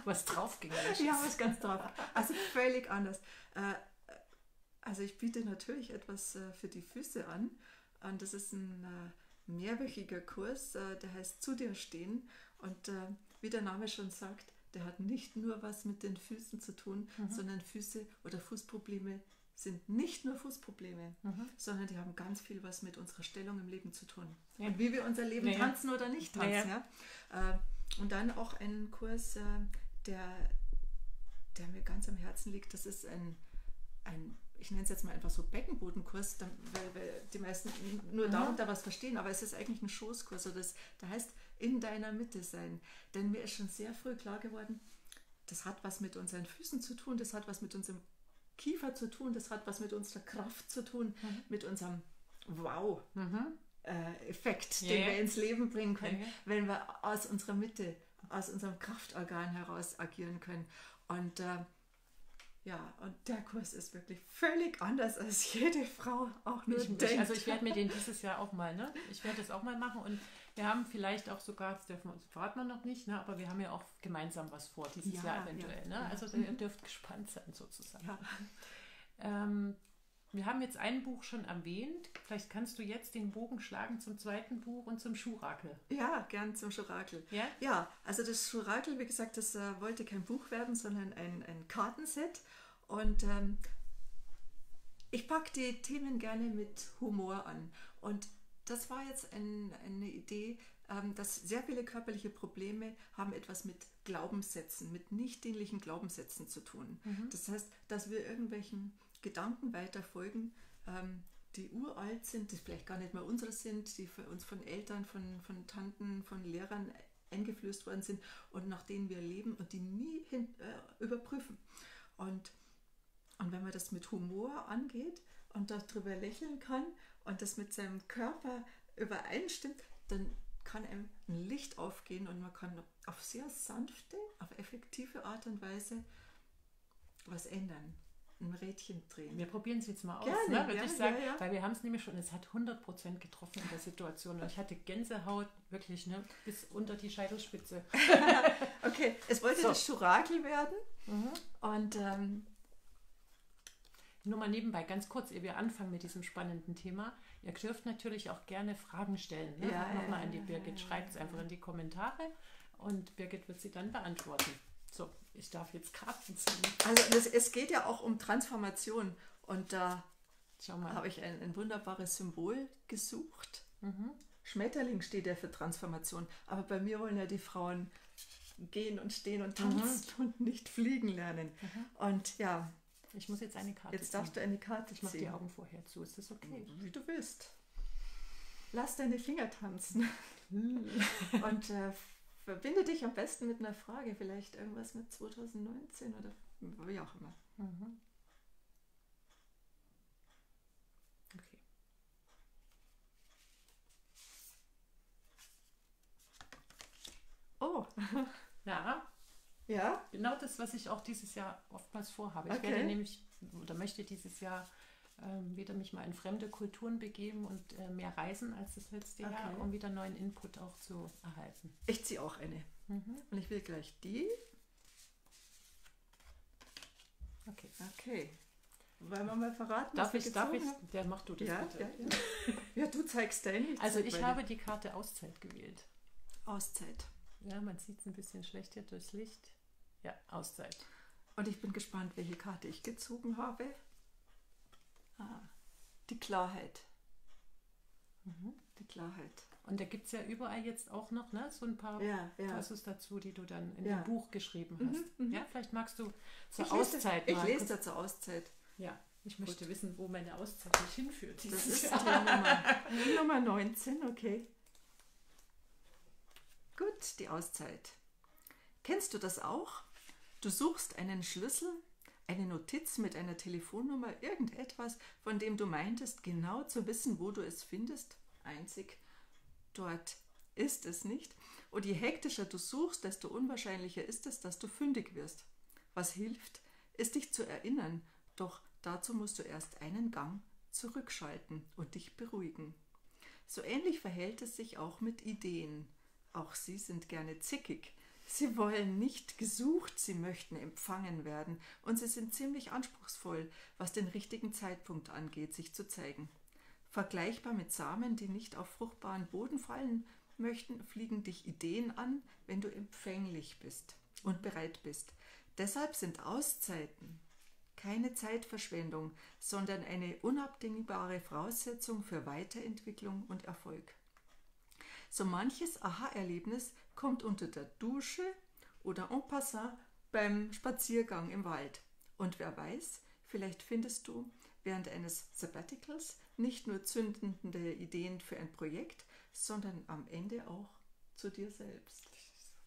Was draufgängerisch. Ja, was ganz drauf. Also völlig anders. Also ich biete natürlich etwas für die Füße an. Und das ist ein mehrwöchiger Kurs, der heißt Zu dir stehen. Und äh, wie der Name schon sagt, der hat nicht nur was mit den Füßen zu tun, mhm. sondern Füße oder Fußprobleme sind nicht nur Fußprobleme, mhm. sondern die haben ganz viel was mit unserer Stellung im Leben zu tun. Ja. Und wie wir unser Leben naja. tanzen oder nicht tanzen. Naja. Ja? Äh, und dann auch einen Kurs, äh, der, der mir ganz am Herzen liegt. Das ist ein, ein ich nenne es jetzt mal einfach so Beckenbodenkurs, weil, weil die meisten nur mhm. darunter was verstehen, aber es ist eigentlich ein Schoßkurs. Also das, das heißt, in deiner Mitte sein. Denn mir ist schon sehr früh klar geworden, das hat was mit unseren Füßen zu tun, das hat was mit unserem Kiefer zu tun, das hat was mit unserer Kraft zu tun, mhm. mit unserem Wow-Effekt, mhm. äh, yeah. den wir ins Leben bringen können, okay. wenn wir aus unserer Mitte, aus unserem Kraftorgan heraus agieren können. Und äh, ja, und der Kurs ist wirklich völlig anders, als jede Frau auch nur ich, denkt. Ich, also ich werde mir den dieses Jahr auch mal, ne? Ich werde das auch mal machen und wir haben vielleicht auch sogar, das dürfen wir uns, verraten wir noch nicht, ne? Aber wir haben ja auch gemeinsam was vor dieses ja, Jahr eventuell. Ja, ne? Ja. Also ihr dürft gespannt sein sozusagen. Ja. Ähm, wir haben jetzt ein Buch schon erwähnt. Vielleicht kannst du jetzt den Bogen schlagen zum zweiten Buch und zum Schuhrakel. Ja, gern zum Schuhrakel. Ja? Ja, also das Schuhrakel, wie gesagt, das äh, wollte kein Buch werden, sondern ein, ein Kartenset. Und ähm, ich packe die Themen gerne mit Humor an. Und das war jetzt ein, eine Idee, ähm, dass sehr viele körperliche Probleme haben etwas mit Glaubenssätzen, mit nicht dienlichen Glaubenssätzen zu tun. Mhm. Das heißt, dass wir irgendwelchen Gedanken weiterfolgen, ähm, die uralt sind, die vielleicht gar nicht mehr unsere sind, die für uns von Eltern, von, von Tanten, von Lehrern eingeflößt worden sind und nach denen wir leben und die nie hin, äh, überprüfen. Und, und wenn man das mit Humor angeht und darüber lächeln kann und das mit seinem Körper übereinstimmt, dann kann einem ein Licht aufgehen und man kann auf sehr sanfte, auf effektive Art und Weise was ändern. Ein Rädchen drehen. Wir probieren es jetzt mal aus, gerne, ne? Würde gerne, ich sagen, ja, ja. Weil wir haben es nämlich schon, es hat hundert Prozent getroffen in der Situation und ich hatte Gänsehaut, wirklich, ne? Bis unter die Scheidelspitze. Okay, es wollte so. Das Schuhrakel werden mhm. und ähm, Nur mal nebenbei, ganz kurz, ehe wir anfangen mit diesem spannenden Thema. Ihr dürft natürlich auch gerne Fragen stellen. Ne? Ja, nochmal ja, an die Birgit, ja, schreibt es ja, einfach in die Kommentare und Birgit wird sie dann beantworten. So, ich darf jetzt Karten ziehen. Also das, es geht ja auch um Transformation und da habe ich ein, ein wunderbares Symbol gesucht. Mhm. Schmetterling steht ja für Transformation, aber bei mir wollen ja die Frauen gehen und stehen und tanzen, mhm, und nicht fliegen lernen. Mhm. Und ja, ich muss jetzt eine Karte. Jetzt ziehen. Darfst du eine Karte. Ich mache die Augen vorher zu. Ist das okay? Wie du willst. Lass deine Finger tanzen. Mhm. Und äh, verbinde dich am besten mit einer Frage. Vielleicht irgendwas mit zwanzig neunzehn oder wie auch immer. Mhm. Okay. Oh. Ja. Ja? Genau das, was ich auch dieses Jahr oftmals vorhabe. Ich okay. werde nämlich, oder möchte dieses Jahr ähm, wieder mich mal in fremde Kulturen begeben und äh, mehr reisen als das letzte okay. Jahr, um wieder neuen Input auch zu erhalten. Ich ziehe auch eine. Mhm. Und ich will gleich die. Okay. Okay. Wollen wir mal verraten? Darf ich, darf ich, der mach du das ja, bitte. Ja, ja. ja, du zeigst deine. Also ich meine. habe die Karte Auszeit gewählt. Auszeit. Ja, man sieht es ein bisschen schlecht hier durchs Licht. Ja, Auszeit. Und ich bin gespannt, welche Karte ich gezogen habe. Ah, die Klarheit. Mhm. Die Klarheit. Und da gibt es ja überall jetzt auch noch, ne, so ein paar ja, ja. Passus dazu, die du dann in ja. dem Buch geschrieben hast. Mhm, ja, vielleicht magst du zur ich Auszeit lese, Ich lese da zur Auszeit. Ja, ich möchte Gut. wissen, wo meine Auszeit mich hinführt. Das ist die Nummer, die Nummer neunzehn, okay. Gut, die Auszeit. Kennst du das auch? Du suchst einen Schlüssel, eine Notiz mit einer Telefonnummer, irgendetwas, von dem du meintest, genau zu wissen, wo du es findest. Einzig dort ist es nicht. Und je hektischer du suchst, desto unwahrscheinlicher ist es, dass du fündig wirst. Was hilft, ist dich zu erinnern. Doch dazu musst du erst einen Gang zurückschalten und dich beruhigen. So ähnlich verhält es sich auch mit Ideen. Auch sie sind gerne zickig. Sie wollen nicht gesucht, sie möchten empfangen werden und sie sind ziemlich anspruchsvoll, was den richtigen Zeitpunkt angeht, sich zu zeigen. Vergleichbar mit Samen, die nicht auf fruchtbaren Boden fallen möchten, fliegen dich Ideen an, wenn du empfänglich bist und bereit bist. Deshalb sind Auszeiten keine Zeitverschwendung, sondern eine unabdingbare Voraussetzung für Weiterentwicklung und Erfolg. So manches Aha-Erlebnis kommt unter der Dusche oder en passant beim Spaziergang im Wald. Und wer weiß, vielleicht findest du während eines Sabbaticals nicht nur zündende Ideen für ein Projekt, sondern am Ende auch zu dir selbst.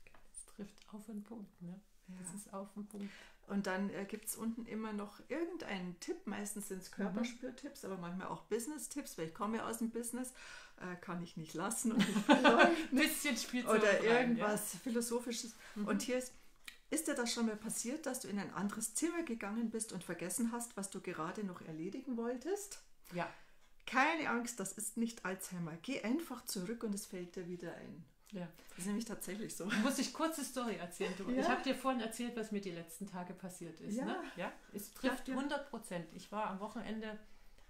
Das trifft auf den Punkt, ne? Ja. Das ist auf den Punkt. Und dann äh, gibt es unten immer noch irgendeinen Tipp. Meistens sind es Körperspürtipps, aber manchmal auch Business-Tipps, weil ich komme ja aus dem Business, äh, kann ich nicht lassen. Und nicht ein bisschen Spielzeug oder rein, irgendwas ja. Philosophisches. Mhm. Und hier ist, ist dir das schon mal passiert, dass du in ein anderes Zimmer gegangen bist und vergessen hast, was du gerade noch erledigen wolltest? Ja. Keine Angst, das ist nicht Alzheimer. Geh einfach zurück und es fällt dir wieder ein. Ja, das ist nämlich tatsächlich so. Muss ich kurze Story erzählen, du. Ja. Ich habe dir vorhin erzählt, was mir die letzten Tage passiert ist. Ja, ne? ja? Es trifft ja, ja. hundert Prozent. Ich war am Wochenende,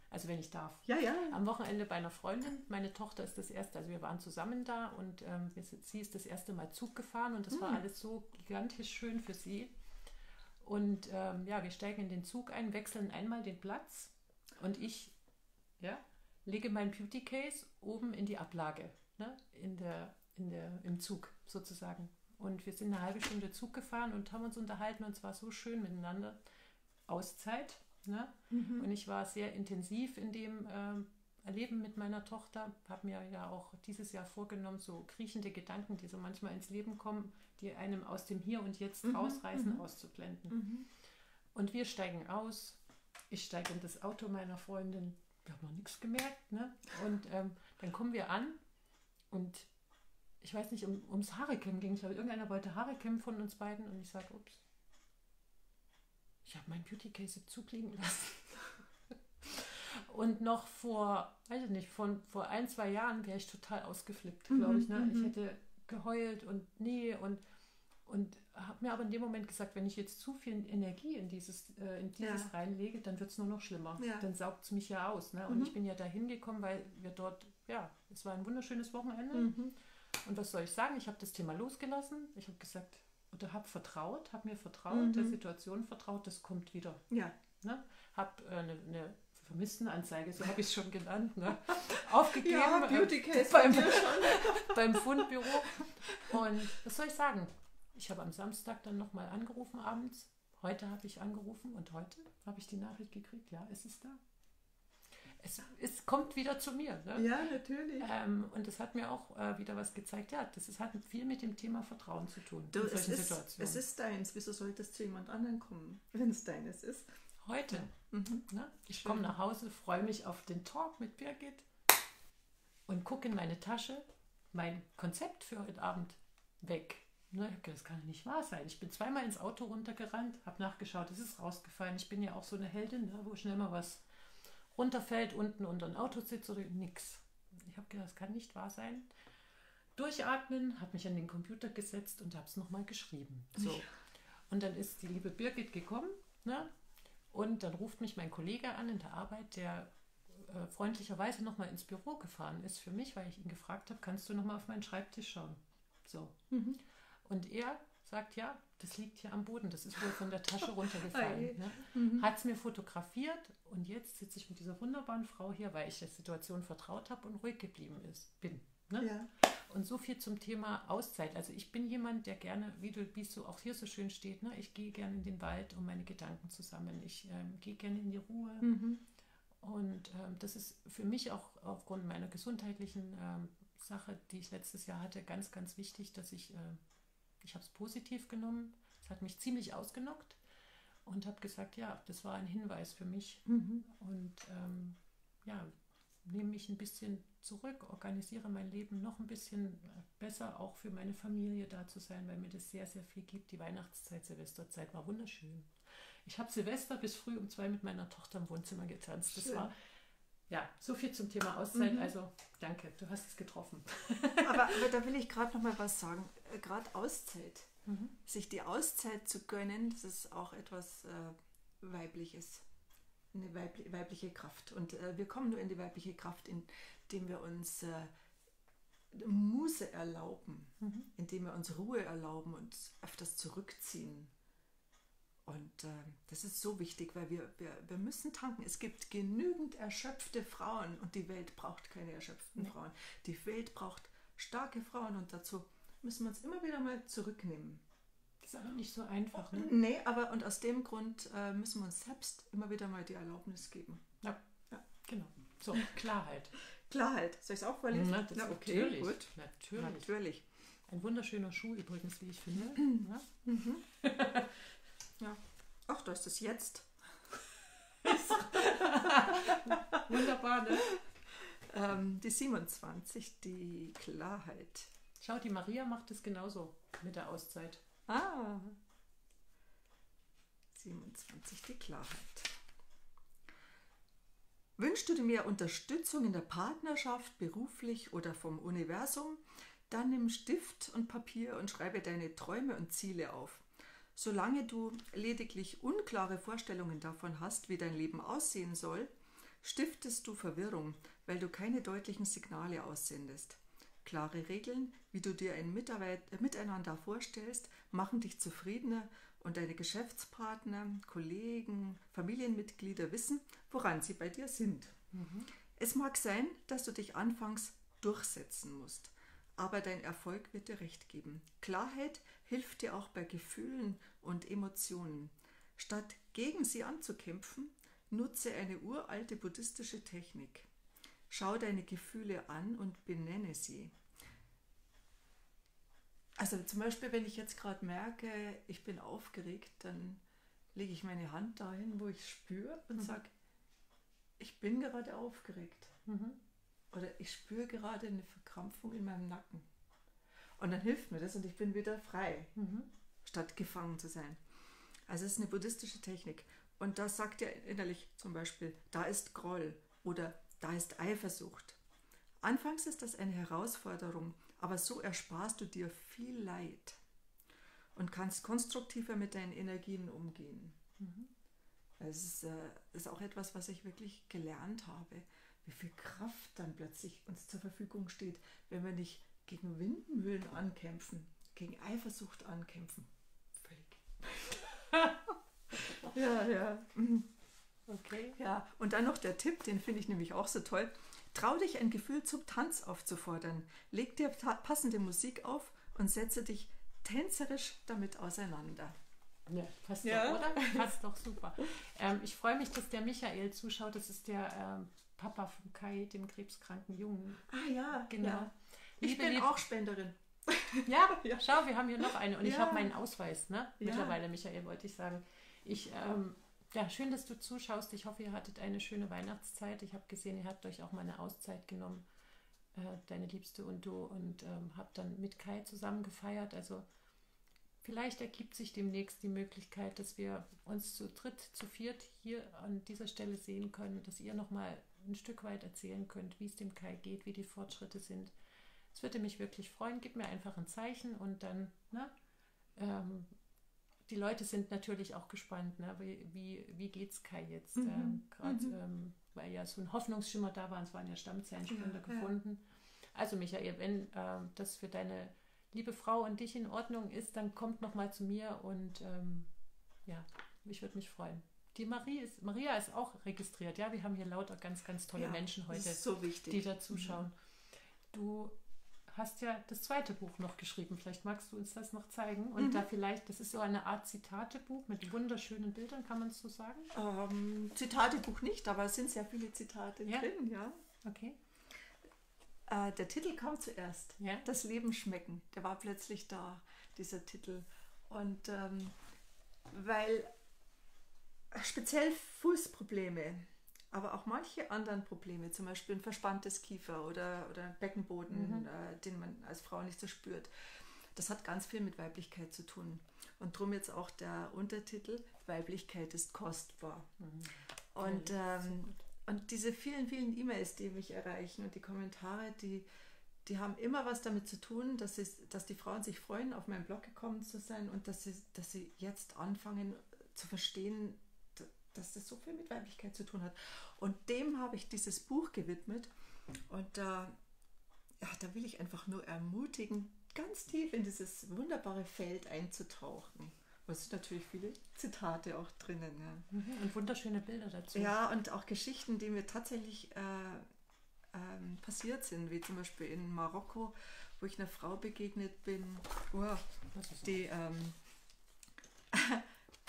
also wenn ich darf, ja, ja. am Wochenende bei einer Freundin. Meine Tochter ist das erste, also wir waren zusammen da und ähm, sie ist das erste Mal Zug gefahren und das hm. war alles so gigantisch schön für sie. Und ähm, ja, wir steigen in den Zug ein, wechseln einmal den Platz und ich ja, lege meinen Beauty Case oben in die Ablage, ne? in der In der, im Zug sozusagen. Und wir sind eine halbe Stunde Zug gefahren und haben uns unterhalten und es war so schön miteinander. Auszeit. Ne? Mhm. Und ich war sehr intensiv in dem ähm, Erleben mit meiner Tochter. Habe mir ja auch dieses Jahr vorgenommen, so kriechende Gedanken, die so manchmal ins Leben kommen, die einem aus dem Hier und Jetzt mhm. rausreißen, mhm. auszublenden. Mhm. Und wir steigen aus. Ich steige in das Auto meiner Freundin. Wir haben noch nichts gemerkt. Ne? Und ähm, dann kommen wir an und ich weiß nicht, um, ums Haare kämmen ging. Ich glaube, irgendeiner wollte Haare kämmen von uns beiden und ich sage, ups, ich habe mein Beauty Case im Zug liegen lassen. Und noch vor, weiß ich nicht, von, vor ein, zwei Jahren wäre ich total ausgeflippt, glaube ich. Ne? Ich hätte geheult und nee und Und habe mir aber in dem Moment gesagt, wenn ich jetzt zu viel Energie in dieses, äh, in dieses ja. reinlege, dann wird es nur noch schlimmer. Ja. Dann saugt es mich ja aus. Ne? Und mhm. ich bin ja da hingekommen, weil wir dort, ja, es war ein wunderschönes Wochenende. Mhm. Und was soll ich sagen? Ich habe das Thema losgelassen. Ich habe gesagt, oder habe vertraut, habe mir vertraut, mhm. der Situation vertraut, das kommt wieder. Ja. Ne? Habe äh, eine... eine Vermisstenanzeige, so habe ich es schon genannt, ne? aufgegeben ja, Beauty Case beim, schon. beim Fundbüro. Und was soll ich sagen? Ich habe am Samstag dann nochmal angerufen abends. Heute habe ich angerufen und heute habe ich die Nachricht gekriegt, ja, es ist da. Es, es kommt wieder zu mir. Ne? Ja, natürlich. Ähm, und das hat mir auch äh, wieder was gezeigt. Ja, das ist, hat viel mit dem Thema Vertrauen zu tun. Du, in solchen es, ist, es ist deins. Wieso sollte es zu jemand anderem kommen, wenn es deines ist? Heute. Mhm. Ne? Ich komme nach Hause, freue mich auf den Talk mit Birgit und gucke in meine Tasche, mein Konzept für heute Abend weg. Ne? Das kann nicht wahr sein. Ich bin zweimal ins Auto runtergerannt, habe nachgeschaut, es ist rausgefallen. Ich bin ja auch so eine Heldin, ne? wo schnell mal was runterfällt, unten unter den Autositz oder nix. Ich habe gedacht, das kann nicht wahr sein. Durchatmen, habe mich an den Computer gesetzt und habe es nochmal geschrieben. So. Ja. Und dann ist die liebe Birgit gekommen, ne? Und dann ruft mich mein Kollege an in der Arbeit, der äh, freundlicherweise nochmal ins Büro gefahren ist für mich, weil ich ihn gefragt habe, kannst du nochmal auf meinen Schreibtisch schauen? So. Mhm. Und er sagt, ja, das liegt hier am Boden, das ist wohl von der Tasche runtergefallen. Ne? Mhm. Hat es mir fotografiert und jetzt sitze ich mit dieser wunderbaren Frau hier, weil ich der Situation vertraut habe und ruhig geblieben ist, bin. Ne? Ja. Und so viel zum Thema Auszeit. Also ich bin jemand, der gerne, wie du bist, so auch hier so schön steht, ne? ich gehe gerne in den Wald, um meine Gedanken zu sammeln. Ich ähm, gehe gerne in die Ruhe. Mhm. Und ähm, das ist für mich auch aufgrund meiner gesundheitlichen ähm, Sache, die ich letztes Jahr hatte, ganz, ganz wichtig, dass ich, äh, ich habe es positiv genommen. Es hat mich ziemlich ausgenockt und habe gesagt, ja, das war ein Hinweis für mich. Mhm. Und ähm, ja, nehme mich ein bisschen zurück, organisiere mein Leben noch ein bisschen besser, auch für meine Familie da zu sein, weil mir das sehr, sehr viel gibt. Die Weihnachtszeit, Silvesterzeit war wunderschön. Ich habe Silvester bis früh um zwei mit meiner Tochter im Wohnzimmer getanzt. Schön. Das war, ja, so viel zum Thema Auszeit. Mhm. Also danke, du hast es getroffen. aber, aber da will ich gerade noch mal was sagen. Gerade Auszeit. Mhm. Sich die Auszeit zu gönnen, das ist auch etwas äh, Weibliches. Eine weibli- weibliche Kraft. Und äh, wir kommen nur in die weibliche Kraft, indem wir uns äh, Muße erlauben, mhm. indem wir uns Ruhe erlauben und öfters zurückziehen. Und äh, das ist so wichtig, weil wir, wir, wir müssen tanken. Es gibt genügend erschöpfte Frauen und die Welt braucht keine erschöpften nee. Frauen. Die Welt braucht starke Frauen und dazu müssen wir uns immer wieder mal zurücknehmen. Ist aber nicht so einfach, ne? Nee, aber und aus dem Grund äh, müssen wir uns selbst immer wieder mal die Erlaubnis geben. Ja, ja. genau. So, Klarheit. Klarheit. Soll ich es auch vorlesen? Na, das Na, okay, natürlich. Gut. Natürlich. natürlich. Ein wunderschöner Schuh übrigens, wie ich finde. ja. Mhm. ja. Ach, da ist das jetzt. Wunderbar, ne? Ähm, die siebenundzwanzig, die Klarheit. Schau, die Maria macht es genauso mit der Auszeit. Ah, siebenundzwanzig, die Klarheit. Wünschst du dir mehr Unterstützung in der Partnerschaft, beruflich oder vom Universum? Dann nimm Stift und Papier und schreibe deine Träume und Ziele auf. Solange du lediglich unklare Vorstellungen davon hast, wie dein Leben aussehen soll, stiftest du Verwirrung, weil du keine deutlichen Signale aussendest. Klare Regeln, wie du dir ein Mitarbeit- äh, Miteinander vorstellst, machen dich zufriedener und deine Geschäftspartner, Kollegen, Familienmitglieder wissen, woran sie bei dir sind. Mhm. Es mag sein, dass du dich anfangs durchsetzen musst, aber dein Erfolg wird dir recht geben. Klarheit hilft dir auch bei Gefühlen und Emotionen. Statt gegen sie anzukämpfen, nutze eine uralte buddhistische Technik. Schau deine Gefühle an und benenne sie. Also zum Beispiel, wenn ich jetzt gerade merke, ich bin aufgeregt, dann lege ich meine Hand dahin, wo ich spüre und mhm. sage, ich bin gerade aufgeregt. Mhm. Oder ich spüre gerade eine Verkrampfung in meinem Nacken. Und dann hilft mir das und ich bin wieder frei, mhm. statt gefangen zu sein. Also es ist eine buddhistische Technik. Und da sagt er innerlich zum Beispiel, da ist Groll oder da ist Eifersucht. Anfangs ist das eine Herausforderung, aber so ersparst du dir viel Leid. und kannst konstruktiver mit deinen Energien umgehen. Mhm. Es ist, äh, ist auch etwas, was ich wirklich gelernt habe, wie viel Kraft dann plötzlich uns zur Verfügung steht, wenn wir nicht gegen Windmühlen ankämpfen, gegen Eifersucht ankämpfen. Völlig. Ja, ja. Okay. Ja, und dann noch der Tipp, den finde ich nämlich auch so toll. Trau dich, ein Gefühl zum Tanz aufzufordern. Leg dir passende Musik auf und setze dich tänzerisch damit auseinander. Ja, passt ja. Doch, oder? Passt doch super. Ähm, ich freue mich, dass der Michael zuschaut. Das ist der ähm, Papa von Kai, dem krebskranken Jungen. Ah ja, genau. Ja. Ich liebe, bin liebe, auch Spenderin. Ja, ja, schau, wir haben hier noch eine. Und ja, ich habe meinen Ausweis, ne? Mittlerweile, ja. Michael, wollte ich sagen. Ich, ähm, ja, schön, dass du zuschaust. Ich hoffe, ihr hattet eine schöne Weihnachtszeit. Ich habe gesehen, ihr habt euch auch mal eine Auszeit genommen, äh, deine Liebste und du, und ähm, habt dann mit Kai zusammen gefeiert. Also vielleicht ergibt sich demnächst die Möglichkeit, dass wir uns zu dritt, zu viert hier an dieser Stelle sehen können, dass ihr nochmal ein Stück weit erzählen könnt, wie es dem Kai geht, wie die Fortschritte sind. Es würde mich wirklich freuen. Gib mir einfach ein Zeichen und dann, ne? Ähm, die Leute sind natürlich auch gespannt, ne? wie, wie, wie geht es Kai jetzt? Mhm. Ähm, grad, mhm. ähm, weil ja so ein Hoffnungsschimmer da war, es waren ja Stammzellenspender ja, gefunden. Ja. Also Michael, wenn äh, das für deine liebe Frau und dich in Ordnung ist, dann kommt nochmal zu mir und ähm, ja, ich würde mich freuen. Die Marie ist, Maria ist auch registriert, ja, wir haben hier lauter ganz, ganz tolle ja, Menschen heute, so die da zuschauen. Mhm. Du hast ja das zweite Buch noch geschrieben, vielleicht magst du uns das noch zeigen und mhm. da vielleicht, das ist so eine Art Zitatebuch mit wunderschönen Bildern, kann man es so sagen? Ähm, Zitatebuch nicht, aber es sind sehr viele Zitate ja? drin, ja. Okay. Äh, der Titel kam zuerst, ja? Das Leben schmecken, der war plötzlich da, dieser Titel, und ähm, weil speziell Fußprobleme, aber auch manche anderen Probleme, zum Beispiel ein verspanntes Kiefer oder, oder ein Beckenboden, mhm. äh, den man als Frau nicht so spürt. Das hat ganz viel mit Weiblichkeit zu tun. Und darum jetzt auch der Untertitel, Weiblichkeit ist kostbar. Mhm. Und, ja, ähm, und diese vielen, vielen E-Mails, die mich erreichen und die Kommentare, die, die haben immer was damit zu tun, dass, es, dass die Frauen sich freuen, auf meinen Blog gekommen zu sein und dass sie, dass sie jetzt anfangen zu verstehen, dass das so viel mit Weiblichkeit zu tun hat. Und dem habe ich dieses Buch gewidmet. Und da, ja, da will ich einfach nur ermutigen, ganz tief in dieses wunderbare Feld einzutauchen. Es sind natürlich viele Zitate auch drinnen. Ja. Und wunderschöne Bilder dazu. Ja, und auch Geschichten, die mir tatsächlich äh, ähm, passiert sind, wie zum Beispiel in Marokko, wo ich einer Frau begegnet bin, oh, die ähm,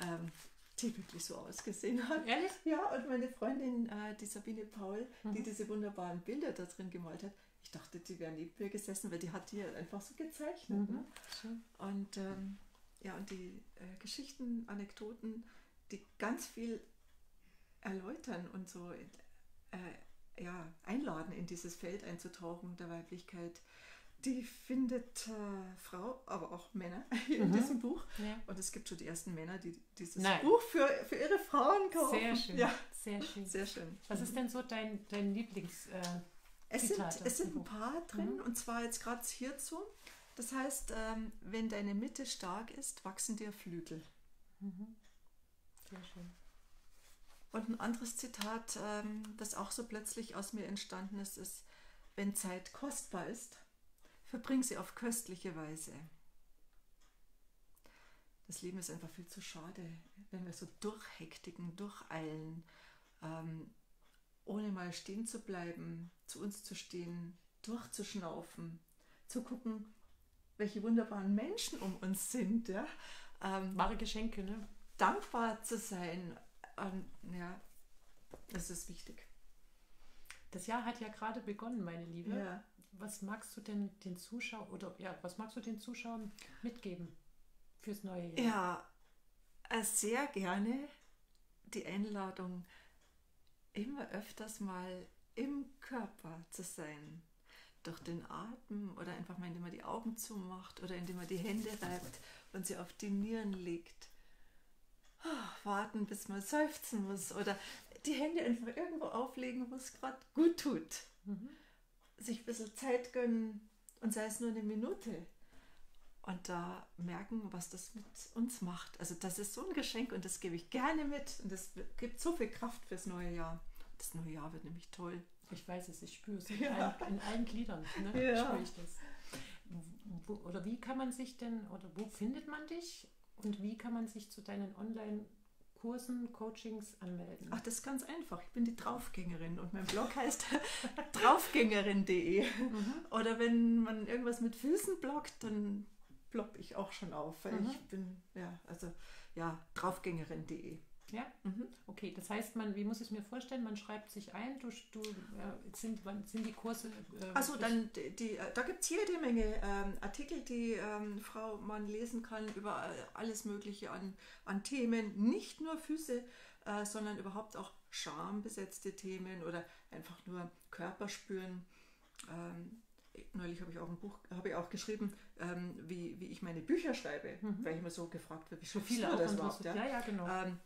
ähm, die wirklich so ausgesehen hat. Ehrlich? Ja, und meine Freundin, äh, die Sabine Paul, mhm. die diese wunderbaren Bilder da drin gemalt hat, ich dachte, die wäre neben mir gesessen, weil die hat die einfach so gezeichnet. Mhm. Ne? Schön. Und, ähm, ja, und die äh, Geschichten, Anekdoten, die ganz viel erläutern und so äh, ja, einladen, in dieses Feld einzutauchen der Weiblichkeit, die findet äh, Frau, aber auch Männer hier mhm. in diesem Buch. Ja. Und es gibt schon die ersten Männer, die dieses Nein. Buch für, für ihre Frauen kaufen. Sehr schön. Ja. Sehr schön. Sehr schön. Was ist denn so dein, dein Lieblingszitat? Es sind, es sind ein paar drin, mhm. und zwar jetzt gerade hierzu. Das heißt, ähm, wenn deine Mitte stark ist, wachsen dir Flügel. Mhm. Sehr schön. Und ein anderes Zitat, ähm, das auch so plötzlich aus mir entstanden ist, ist, wenn Zeit kostbar ist, verbring sie auf köstliche Weise. Das Leben ist einfach viel zu schade, wenn wir so durchhektigen, durcheilen, ähm, ohne mal stehen zu bleiben, zu uns zu stehen, durchzuschnaufen, zu gucken, welche wunderbaren Menschen um uns sind. Ja? Ähm, Wahre Geschenke, ne? Dankbar zu sein, ähm, ja, das ist wichtig. Das Jahr hat ja gerade begonnen, meine Liebe. Ja. Was magst du denn den Zuschauern oder ja, was magst du den Zuschauern mitgeben fürs neue Jahr? Ja, sehr gerne die Einladung, immer öfters mal im Körper zu sein. Durch den Atem oder einfach mal, indem man die Augen zumacht oder indem man die Hände reibt und sie auf die Nieren legt. Warten, bis man seufzen muss oder die Hände einfach irgendwo auflegen, wo es gerade gut tut. Mhm. Sich ein bisschen Zeit gönnen und sei es nur eine Minute und da merken, was das mit uns macht. Also das ist so ein Geschenk und das gebe ich gerne mit und das gibt so viel Kraft fürs neue Jahr. Das neue Jahr wird nämlich toll. Ich weiß es, ich spüre es ja. in, in allen Gliedern, ne? Ja. Spüre ich das. Wo, oder wie kann man sich denn, oder wo findet man dich und wie kann man sich zu deinen Online-Kursen, Coachings anmelden? Ach, das ist ganz einfach. Ich bin die Draufgängerin und mein Blog heißt Draufgängerin punkt de. Mhm. Oder wenn man irgendwas mit Füßen bloggt, dann plopp ich auch schon auf, weil mhm. ich bin, ja, also ja, Draufgängerin punkt de. Ja, mhm. okay. Das heißt, man, wie muss ich es mir vorstellen? Man schreibt sich ein, du, du, äh, sind, sind die Kurse... Äh, also dann, die, die, da gibt es jede Menge ähm, Artikel, die ähm, Frau Mann lesen kann über alles Mögliche an, an Themen, nicht nur Füße, äh, sondern überhaupt auch schambesetzte Themen oder einfach nur Körper spüren. Ähm, neulich habe ich auch ein Buch, habe ich auch geschrieben, ähm, wie, wie ich meine Bücher schreibe, mhm. weil ich immer so gefragt wird, wie so viele das überhaupt. Ja, ja, genau. Ähm,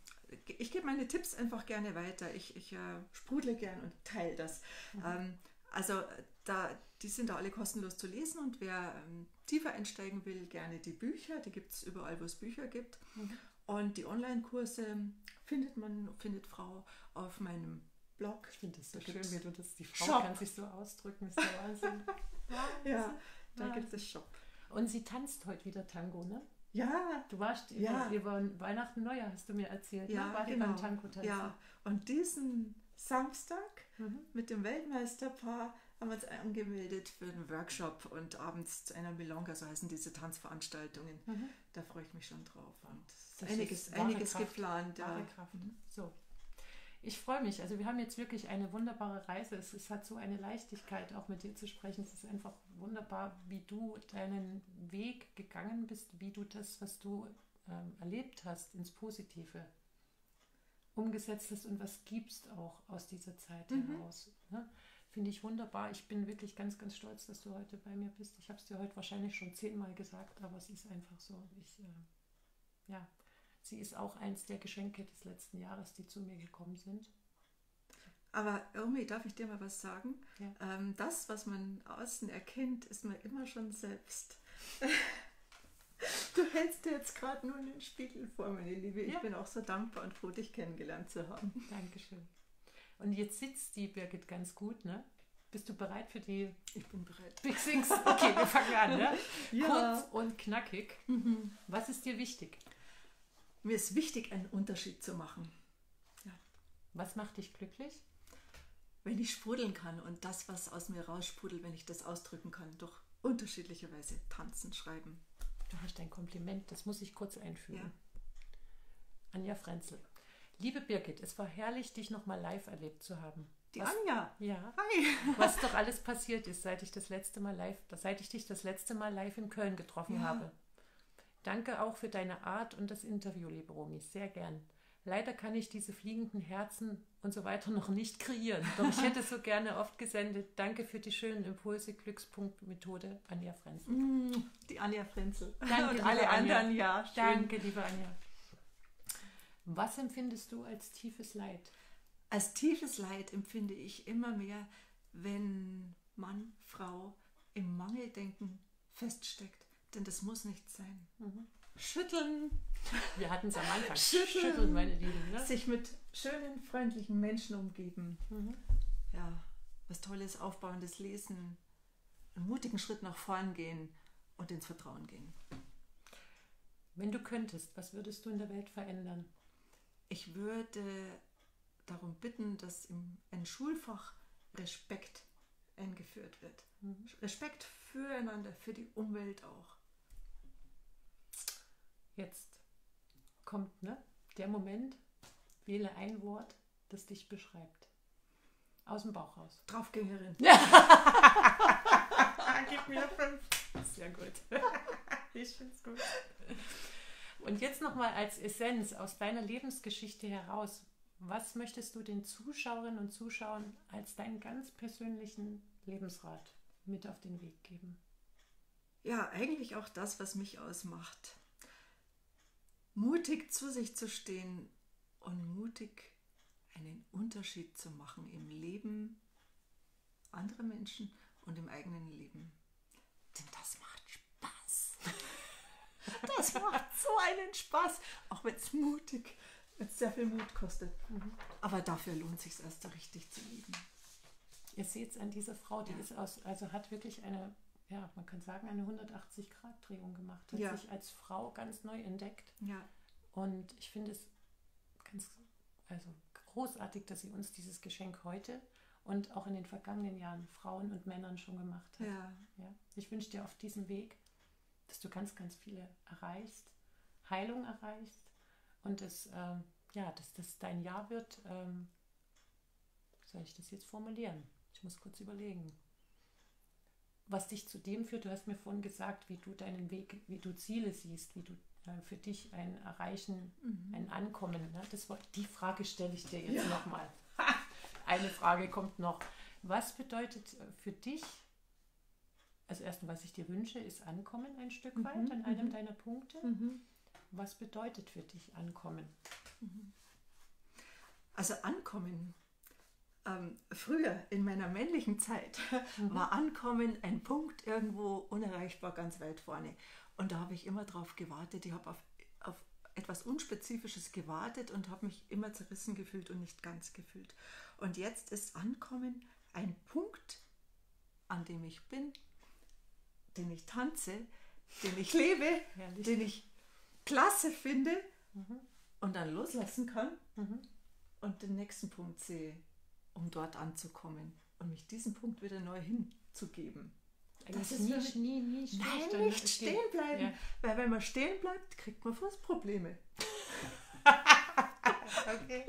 ich gebe meine Tipps einfach gerne weiter. Ich, ich äh, sprudle gern und teile das. Mhm. Ähm, also da, die sind da alle kostenlos zu lesen und wer ähm, tiefer einsteigen will, gerne die Bücher. Die gibt es überall, wo es Bücher gibt. Mhm. Und die Online-Kurse findet man, findet Frau auf meinem Blog. Ich finde das so da schön, wie du das, die Frau Shop. Kann sich so ausdrücken. Ist der Wahnsinn. Wahnsinn. Ja, da gibt es Shop. Und sie tanzt heute wieder Tango, ne? Ja, du warst ja. über Weihnachten, Neujahr, hast du mir erzählt. Ja, ne? War genau. beim Tango-Tanzen. Ja, und diesen Samstag mhm. mit dem Weltmeisterpaar haben wir uns angemeldet für einen Workshop und abends zu einer Milonga, so heißen diese Tanzveranstaltungen. Mhm. Da freue ich mich schon drauf. Und das einiges ist einiges Kraft, geplant. Ja. Kraft. Mhm. So. Ich freue mich. Also wir haben jetzt wirklich eine wunderbare Reise. Es, es hat so eine Leichtigkeit, auch mit dir zu sprechen. Es ist einfach wunderbar, wie du deinen Weg gegangen bist, wie du das, was du ähm, erlebt hast, ins Positive umgesetzt hast und was gibst auch aus dieser Zeit mhm. heraus. Ne? Finde ich wunderbar. Ich bin wirklich ganz, ganz stolz, dass du heute bei mir bist. Ich habe es dir heute wahrscheinlich schon zehnmal gesagt, aber es ist einfach so. Ich, äh, ja. Sie ist auch eins der Geschenke des letzten Jahres, die zu mir gekommen sind. Aber Romy, darf ich dir mal was sagen? Ja. Ähm, das, was man außen erkennt, ist man immer schon selbst. Du hältst dir jetzt gerade nur den Spiegel vor, meine Liebe. Ich ja. bin auch so dankbar und froh, dich kennengelernt zu haben. Dankeschön. Und jetzt sitzt die Birgit ganz gut, ne? Bist du bereit für die... Ich bin bereit. Big Six. Okay, wir fangen an, ne? Ja. Kurz und knackig. Mhm. Was ist dir wichtig? Mir ist wichtig, einen Unterschied zu machen. Ja. Was macht dich glücklich? Wenn ich sprudeln kann und das, was aus mir raussprudelt, wenn ich das ausdrücken kann, durch unterschiedliche Weise tanzen, schreiben. Du hast ein Kompliment, das muss ich kurz einfügen. Ja. Anja Frenzel. Liebe Birgit, es war herrlich, dich nochmal live erlebt zu haben. Die was, Anja! Ja. Hi! Was doch alles passiert ist, seit ich, das letzte mal live, seit ich dich das letzte Mal live in Köln getroffen ja. habe. Danke auch für deine Art und das Interview, liebe Romy, sehr gern. Leider kann ich diese fliegenden Herzen und so weiter noch nicht kreieren, doch ich hätte so gerne oft gesendet. Danke für die schönen Impulse, Glückspunkt-Methode, Anja Frenzel. Die Anja Frenzel. Danke, und alle Anja. Anderen, ja. Schön. Danke, liebe Anja. Was empfindest du als tiefes Leid? Als tiefes Leid empfinde ich immer mehr, wenn Mann, Frau im Mangeldenken feststeckt. Denn das muss nicht sein. Mhm. Schütteln. Wir hatten es am Anfang. Schütteln, Schütteln meine Lieben. Ne? Sich mit schönen, freundlichen Menschen umgeben. Mhm. Ja, was Tolles, aufbauendes Lesen. Einen mutigen Schritt nach vorn gehen und ins Vertrauen gehen. Wenn du könntest, was würdest du in der Welt verändern? Ich würde darum bitten, dass in ein Schulfach Respekt eingeführt wird. Mhm. Respekt füreinander, für die Umwelt auch. Jetzt kommt ne, der Moment, wähle ein Wort, das dich beschreibt. Aus dem Bauch raus. Draufgängerin. Gib mir fünf. Sehr gut. Ich finde es gut. Und jetzt nochmal als Essenz aus deiner Lebensgeschichte heraus. Was möchtest du den Zuschauerinnen und Zuschauern als deinen ganz persönlichen Lebensrat mit auf den Weg geben? Ja, eigentlich auch das, was mich ausmacht. Mutig zu sich zu stehen und mutig einen Unterschied zu machen im Leben anderer Menschen und im eigenen Leben. Denn das macht Spaß. Das macht so einen Spaß, auch wenn es mutig, wenn es sehr viel Mut kostet. Mhm. Aber dafür lohnt es sich erst so richtig zu lieben. Ihr seht es an dieser Frau, die ja. ist aus, also hat wirklich eine, ja, man kann sagen, eine hundertachtzig Grad Drehung gemacht, hat ja. sich als Frau ganz neu entdeckt. Ja. Und ich finde es ganz, also großartig, dass sie uns dieses Geschenk heute und auch in den vergangenen Jahren Frauen und Männern schon gemacht hat. Ja. Ja. Ich wünsche dir auf diesem Weg, dass du ganz, ganz viele erreichst, Heilung erreichst und dass, ähm, ja, dass das dein Jahr wird. Ähm, soll ich das jetzt formulieren? Ich muss kurz überlegen. Was dich zu dem führt, du hast mir vorhin gesagt, wie du deinen Weg, wie du Ziele siehst, wie du äh, für dich ein Erreichen, mhm. ein Ankommen. Ne? Das war, die Frage stelle ich dir jetzt ja. nochmal. Eine Frage kommt noch. Was bedeutet für dich, also erstens, was ich dir wünsche, ist Ankommen ein Stück mhm. weit an einem mhm. deiner Punkte. Mhm. Was bedeutet für dich Ankommen? Also Ankommen, ähm, früher in meiner männlichen Zeit mhm. war Ankommen ein Punkt irgendwo unerreichbar ganz weit vorne. Und da habe ich immer drauf gewartet. Ich habe auf, auf etwas Unspezifisches gewartet und habe mich immer zerrissen gefühlt und nicht ganz gefühlt. Und jetzt ist Ankommen ein Punkt, an dem ich bin, den ich tanze, den ich lebe, Herrlich. Den ich klasse finde mhm. und dann loslassen kann mhm. und den nächsten Punkt sehe, um dort anzukommen und mich diesem Punkt wieder neu hinzugeben. Das, das ist nie, wirklich, nie, nie nein, nicht stehen bleiben, ja. weil wenn man stehen bleibt, kriegt man fast Probleme. Okay,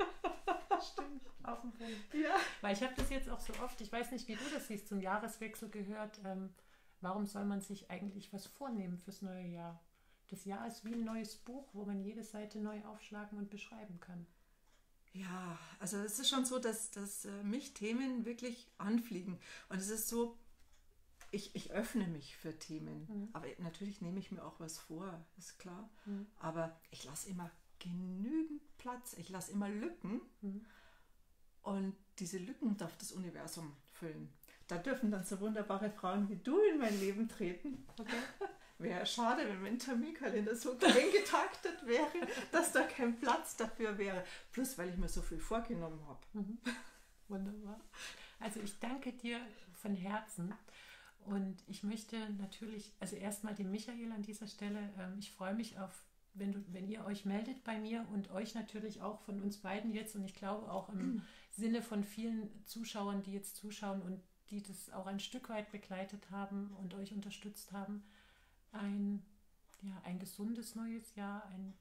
stimmt, auf den Punkt. Ja. Weil ich habe das jetzt auch so oft, ich weiß nicht, wie du das siehst, zum Jahreswechsel gehört, ähm, warum soll man sich eigentlich was vornehmen fürs neue Jahr? Das Jahr ist wie ein neues Buch, wo man jede Seite neu aufschlagen und beschreiben kann. Ja, also es ist schon so, dass, dass mich Themen wirklich anfliegen und es ist so, Ich, ich öffne mich für Themen, mhm. aber natürlich nehme ich mir auch was vor, ist klar. Mhm. Aber ich lasse immer genügend Platz, ich lasse immer Lücken mhm. und diese Lücken darf das Universum füllen. Da dürfen dann so wunderbare Frauen wie du in mein Leben treten. Okay. Wäre schade, wenn mein Terminkalender so klein getaktet wäre, dass da kein Platz dafür wäre. Plus, weil ich mir so viel vorgenommen habe. Mhm. Wunderbar. Also ich danke dir von Herzen. Und ich möchte natürlich, also erstmal den Michael an dieser Stelle, ähm, ich freue mich auf, wenn, du, wenn ihr euch meldet bei mir und euch natürlich auch von uns beiden jetzt und ich glaube auch im Sinne von vielen Zuschauern, die jetzt zuschauen und die das auch ein Stück weit begleitet haben und euch unterstützt haben, ein, ja, ein gesundes neues Jahr, ein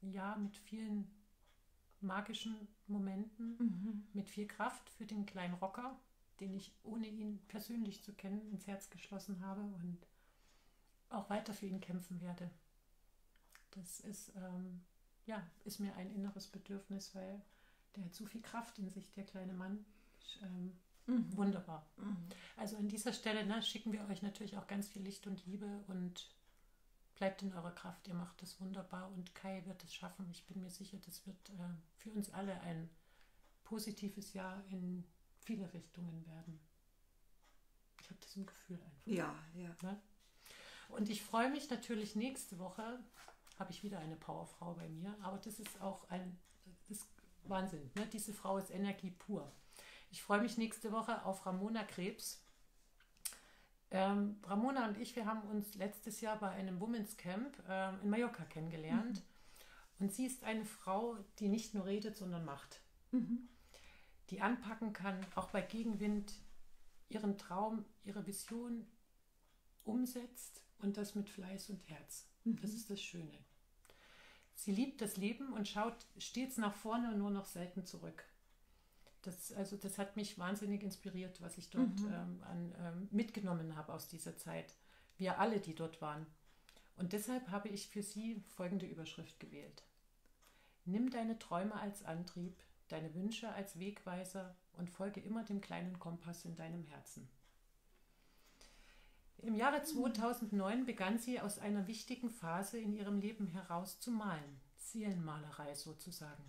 Jahr mit vielen magischen Momenten, mhm. mit viel Kraft für den kleinen Rocker, den ich ohne ihn persönlich zu kennen ins Herz geschlossen habe und auch weiter für ihn kämpfen werde. Das ist, ähm, ja, ist mir ein inneres Bedürfnis, weil der hat so viel Kraft in sich, der kleine Mann. Ähm, mhm. Wunderbar. Mhm. Also an dieser Stelle ne, schicken wir euch natürlich auch ganz viel Licht und Liebe und bleibt in eurer Kraft. Ihr macht das wunderbar und Kai wird es schaffen. Ich bin mir sicher, das wird äh, für uns alle ein positives Jahr in viele Richtungen werden. Ich habe das im Gefühl einfach. Ja, ja. Ne? Und ich freue mich natürlich, nächste Woche habe ich wieder eine Powerfrau bei mir, aber das ist auch ein das ist Wahnsinn. Ne? Diese Frau ist Energie pur. Ich freue mich nächste Woche auf Ramona Krebs. Ähm, Ramona und ich, wir haben uns letztes Jahr bei einem Women's Camp ähm, in Mallorca kennengelernt. Mhm. Und sie ist eine Frau, die nicht nur redet, sondern macht. Mhm. Die anpacken kann, auch bei Gegenwind ihren Traum, ihre Vision umsetzt und das mit Fleiß und Herz. Mhm. Das ist das Schöne. Sie liebt das Leben und schaut stets nach vorne und nur noch selten zurück. Das, also das hat mich wahnsinnig inspiriert, was ich dort mhm. ähm, an, ähm, mitgenommen habe aus dieser Zeit. Wir alle, die dort waren. Und deshalb habe ich für sie folgende Überschrift gewählt. Nimm deine Träume als Antrieb, deine Wünsche als Wegweiser und folge immer dem kleinen Kompass in deinem Herzen. Im Jahre zweitausendneun begann sie aus einer wichtigen Phase in ihrem Leben heraus zu malen, Seelenmalerei sozusagen.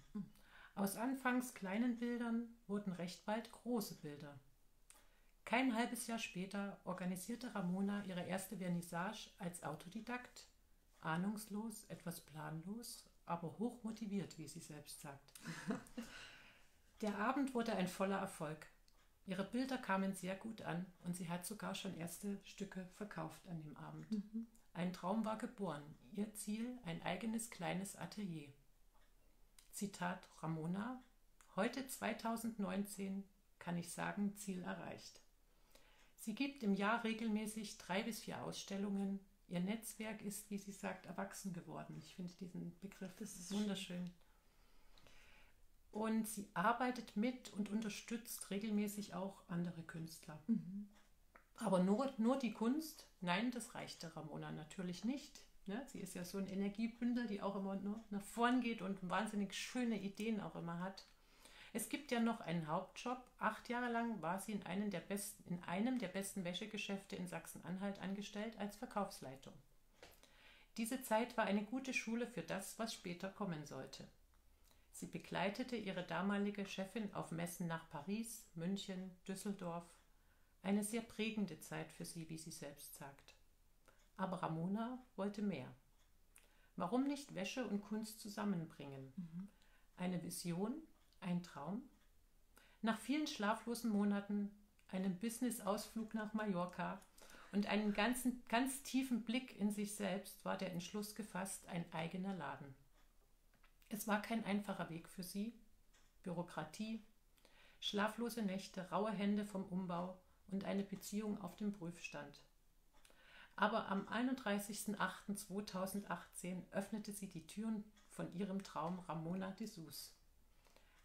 Aus anfangs kleinen Bildern wurden recht bald große Bilder. Kein halbes Jahr später organisierte Ramona ihre erste Vernissage als Autodidakt ahnungslos, etwas planlos, aber hoch motiviert, wie sie selbst sagt. Der Abend wurde ein voller Erfolg. Ihre Bilder kamen sehr gut an und sie hat sogar schon erste Stücke verkauft an dem Abend. Mhm. Ein Traum war geboren. Ihr Ziel, ein eigenes kleines Atelier. Zitat Ramona: Heute zweitausendneunzehn kann ich sagen, Ziel erreicht. Sie gibt im Jahr regelmäßig drei bis vier Ausstellungen. Ihr Netzwerk ist, wie sie sagt, erwachsen geworden. Ich finde diesen Begriff, das ist wunderschön. Und sie arbeitet mit und unterstützt regelmäßig auch andere Künstler. Mhm. Aber nur, nur die Kunst, nein, das reichte Ramona natürlich nicht. Ne? Sie ist ja so ein Energiebündel, die auch immer nur nach vorn geht und wahnsinnig schöne Ideen auch immer hat. Es gibt ja noch einen Hauptjob. Acht Jahre lang war sie in einem der besten, in einem der besten Wäschegeschäfte in Sachsen-Anhalt angestellt als Verkaufsleitung. Diese Zeit war eine gute Schule für das, was später kommen sollte. Sie begleitete ihre damalige Chefin auf Messen nach Paris, München, Düsseldorf. Eine sehr prägende Zeit für sie, wie sie selbst sagt. Aber Ramona wollte mehr. Warum nicht Wäsche und Kunst zusammenbringen? Mhm. Eine Vision? Ein Traum? Nach vielen schlaflosen Monaten, einem Business-Ausflug nach Mallorca und einem ganzen, ganz tiefen Blick in sich selbst war der Entschluss gefasst, ein eigener Laden. Es war kein einfacher Weg für sie. Bürokratie, schlaflose Nächte, raue Hände vom Umbau und eine Beziehung auf dem Prüfstand. Aber am einunddreißigsten achten zweitausendachtzehn öffnete sie die Türen von ihrem Traum Ramona de Sous.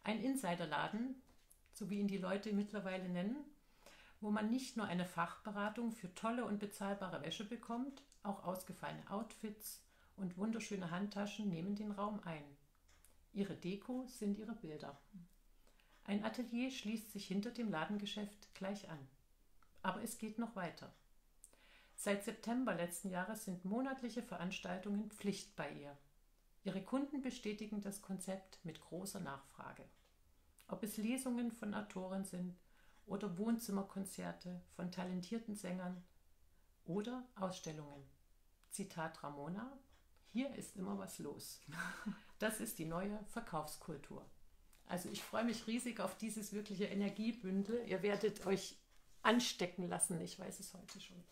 Ein Insiderladen, so wie ihn die Leute mittlerweile nennen, wo man nicht nur eine Fachberatung für tolle und bezahlbare Wäsche bekommt, auch ausgefallene Outfits und wunderschöne Handtaschen nehmen den Raum ein. Ihre Deko sind ihre Bilder. Ein Atelier schließt sich hinter dem Ladengeschäft gleich an. Aber es geht noch weiter. Seit September letzten Jahres sind monatliche Veranstaltungen Pflicht bei ihr. Ihre Kunden bestätigen das Konzept mit großer Nachfrage. Ob es Lesungen von Autoren sind oder Wohnzimmerkonzerte von talentierten Sängern oder Ausstellungen. Zitat Ramona: Hier ist immer was los. Das ist die neue Verkaufskultur. Also ich freue mich riesig auf dieses wirkliche Energiebündel. Ihr werdet euch anstecken lassen. Ich weiß es heute schon.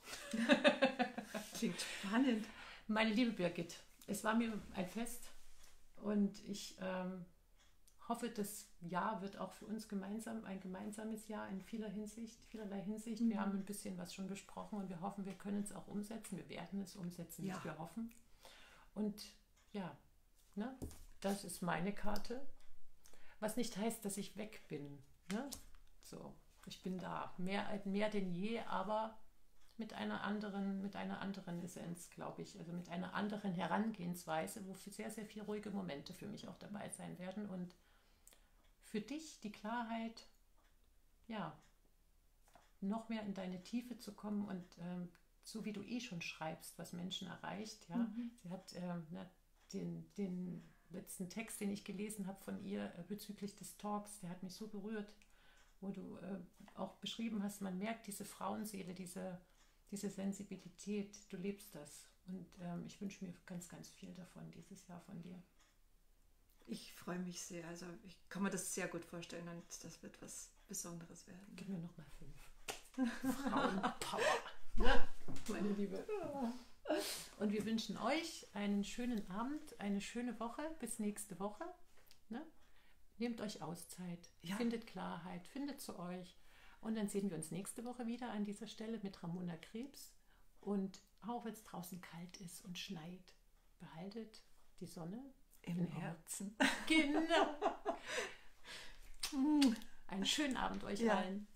Klingt spannend. Meine liebe Birgit, es war mir ein Fest und ich ähm, hoffe, das Jahr wird auch für uns gemeinsam ein gemeinsames Jahr in vieler Hinsicht, vielerlei Hinsicht. Mhm. Wir haben ein bisschen was schon besprochen und wir hoffen, wir können es auch umsetzen. Wir werden es umsetzen, ja. Wir hoffen. Und ja, ne, das ist meine Karte, was nicht heißt, dass ich weg bin. Ne? So, ich bin da, mehr, mehr denn je, aber mit einer anderen, mit einer anderen Essenz, glaube ich, also mit einer anderen Herangehensweise, wo sehr, sehr viele ruhige Momente für mich auch dabei sein werden und für dich die Klarheit, ja, noch mehr in deine Tiefe zu kommen und ähm, so wie du eh schon schreibst, was Menschen erreicht, ja, mhm. Sie hat ähm, na, den, den letzten Text, den ich gelesen habe von ihr äh, bezüglich des Talks, der hat mich so berührt, wo du äh, auch beschrieben hast, man merkt diese Frauenseele, diese Diese Sensibilität, du lebst das. Und ähm, ich wünsche mir ganz, ganz viel davon dieses Jahr von dir. Ich freue mich sehr. Also ich kann mir das sehr gut vorstellen und das wird was Besonderes werden. Gib mir nochmal fünf. Frauenpower. Ja, meine Liebe. Und wir wünschen euch einen schönen Abend, eine schöne Woche. Bis nächste Woche. Ne? Nehmt euch Auszeit, ja. Findet Klarheit, findet zu euch. Und dann sehen wir uns nächste Woche wieder an dieser Stelle mit Ramona Krebs. Und auch wenn es draußen kalt ist und schneit, behaltet die Sonne im Herzen. Genau. Einen schönen Abend euch ja. allen.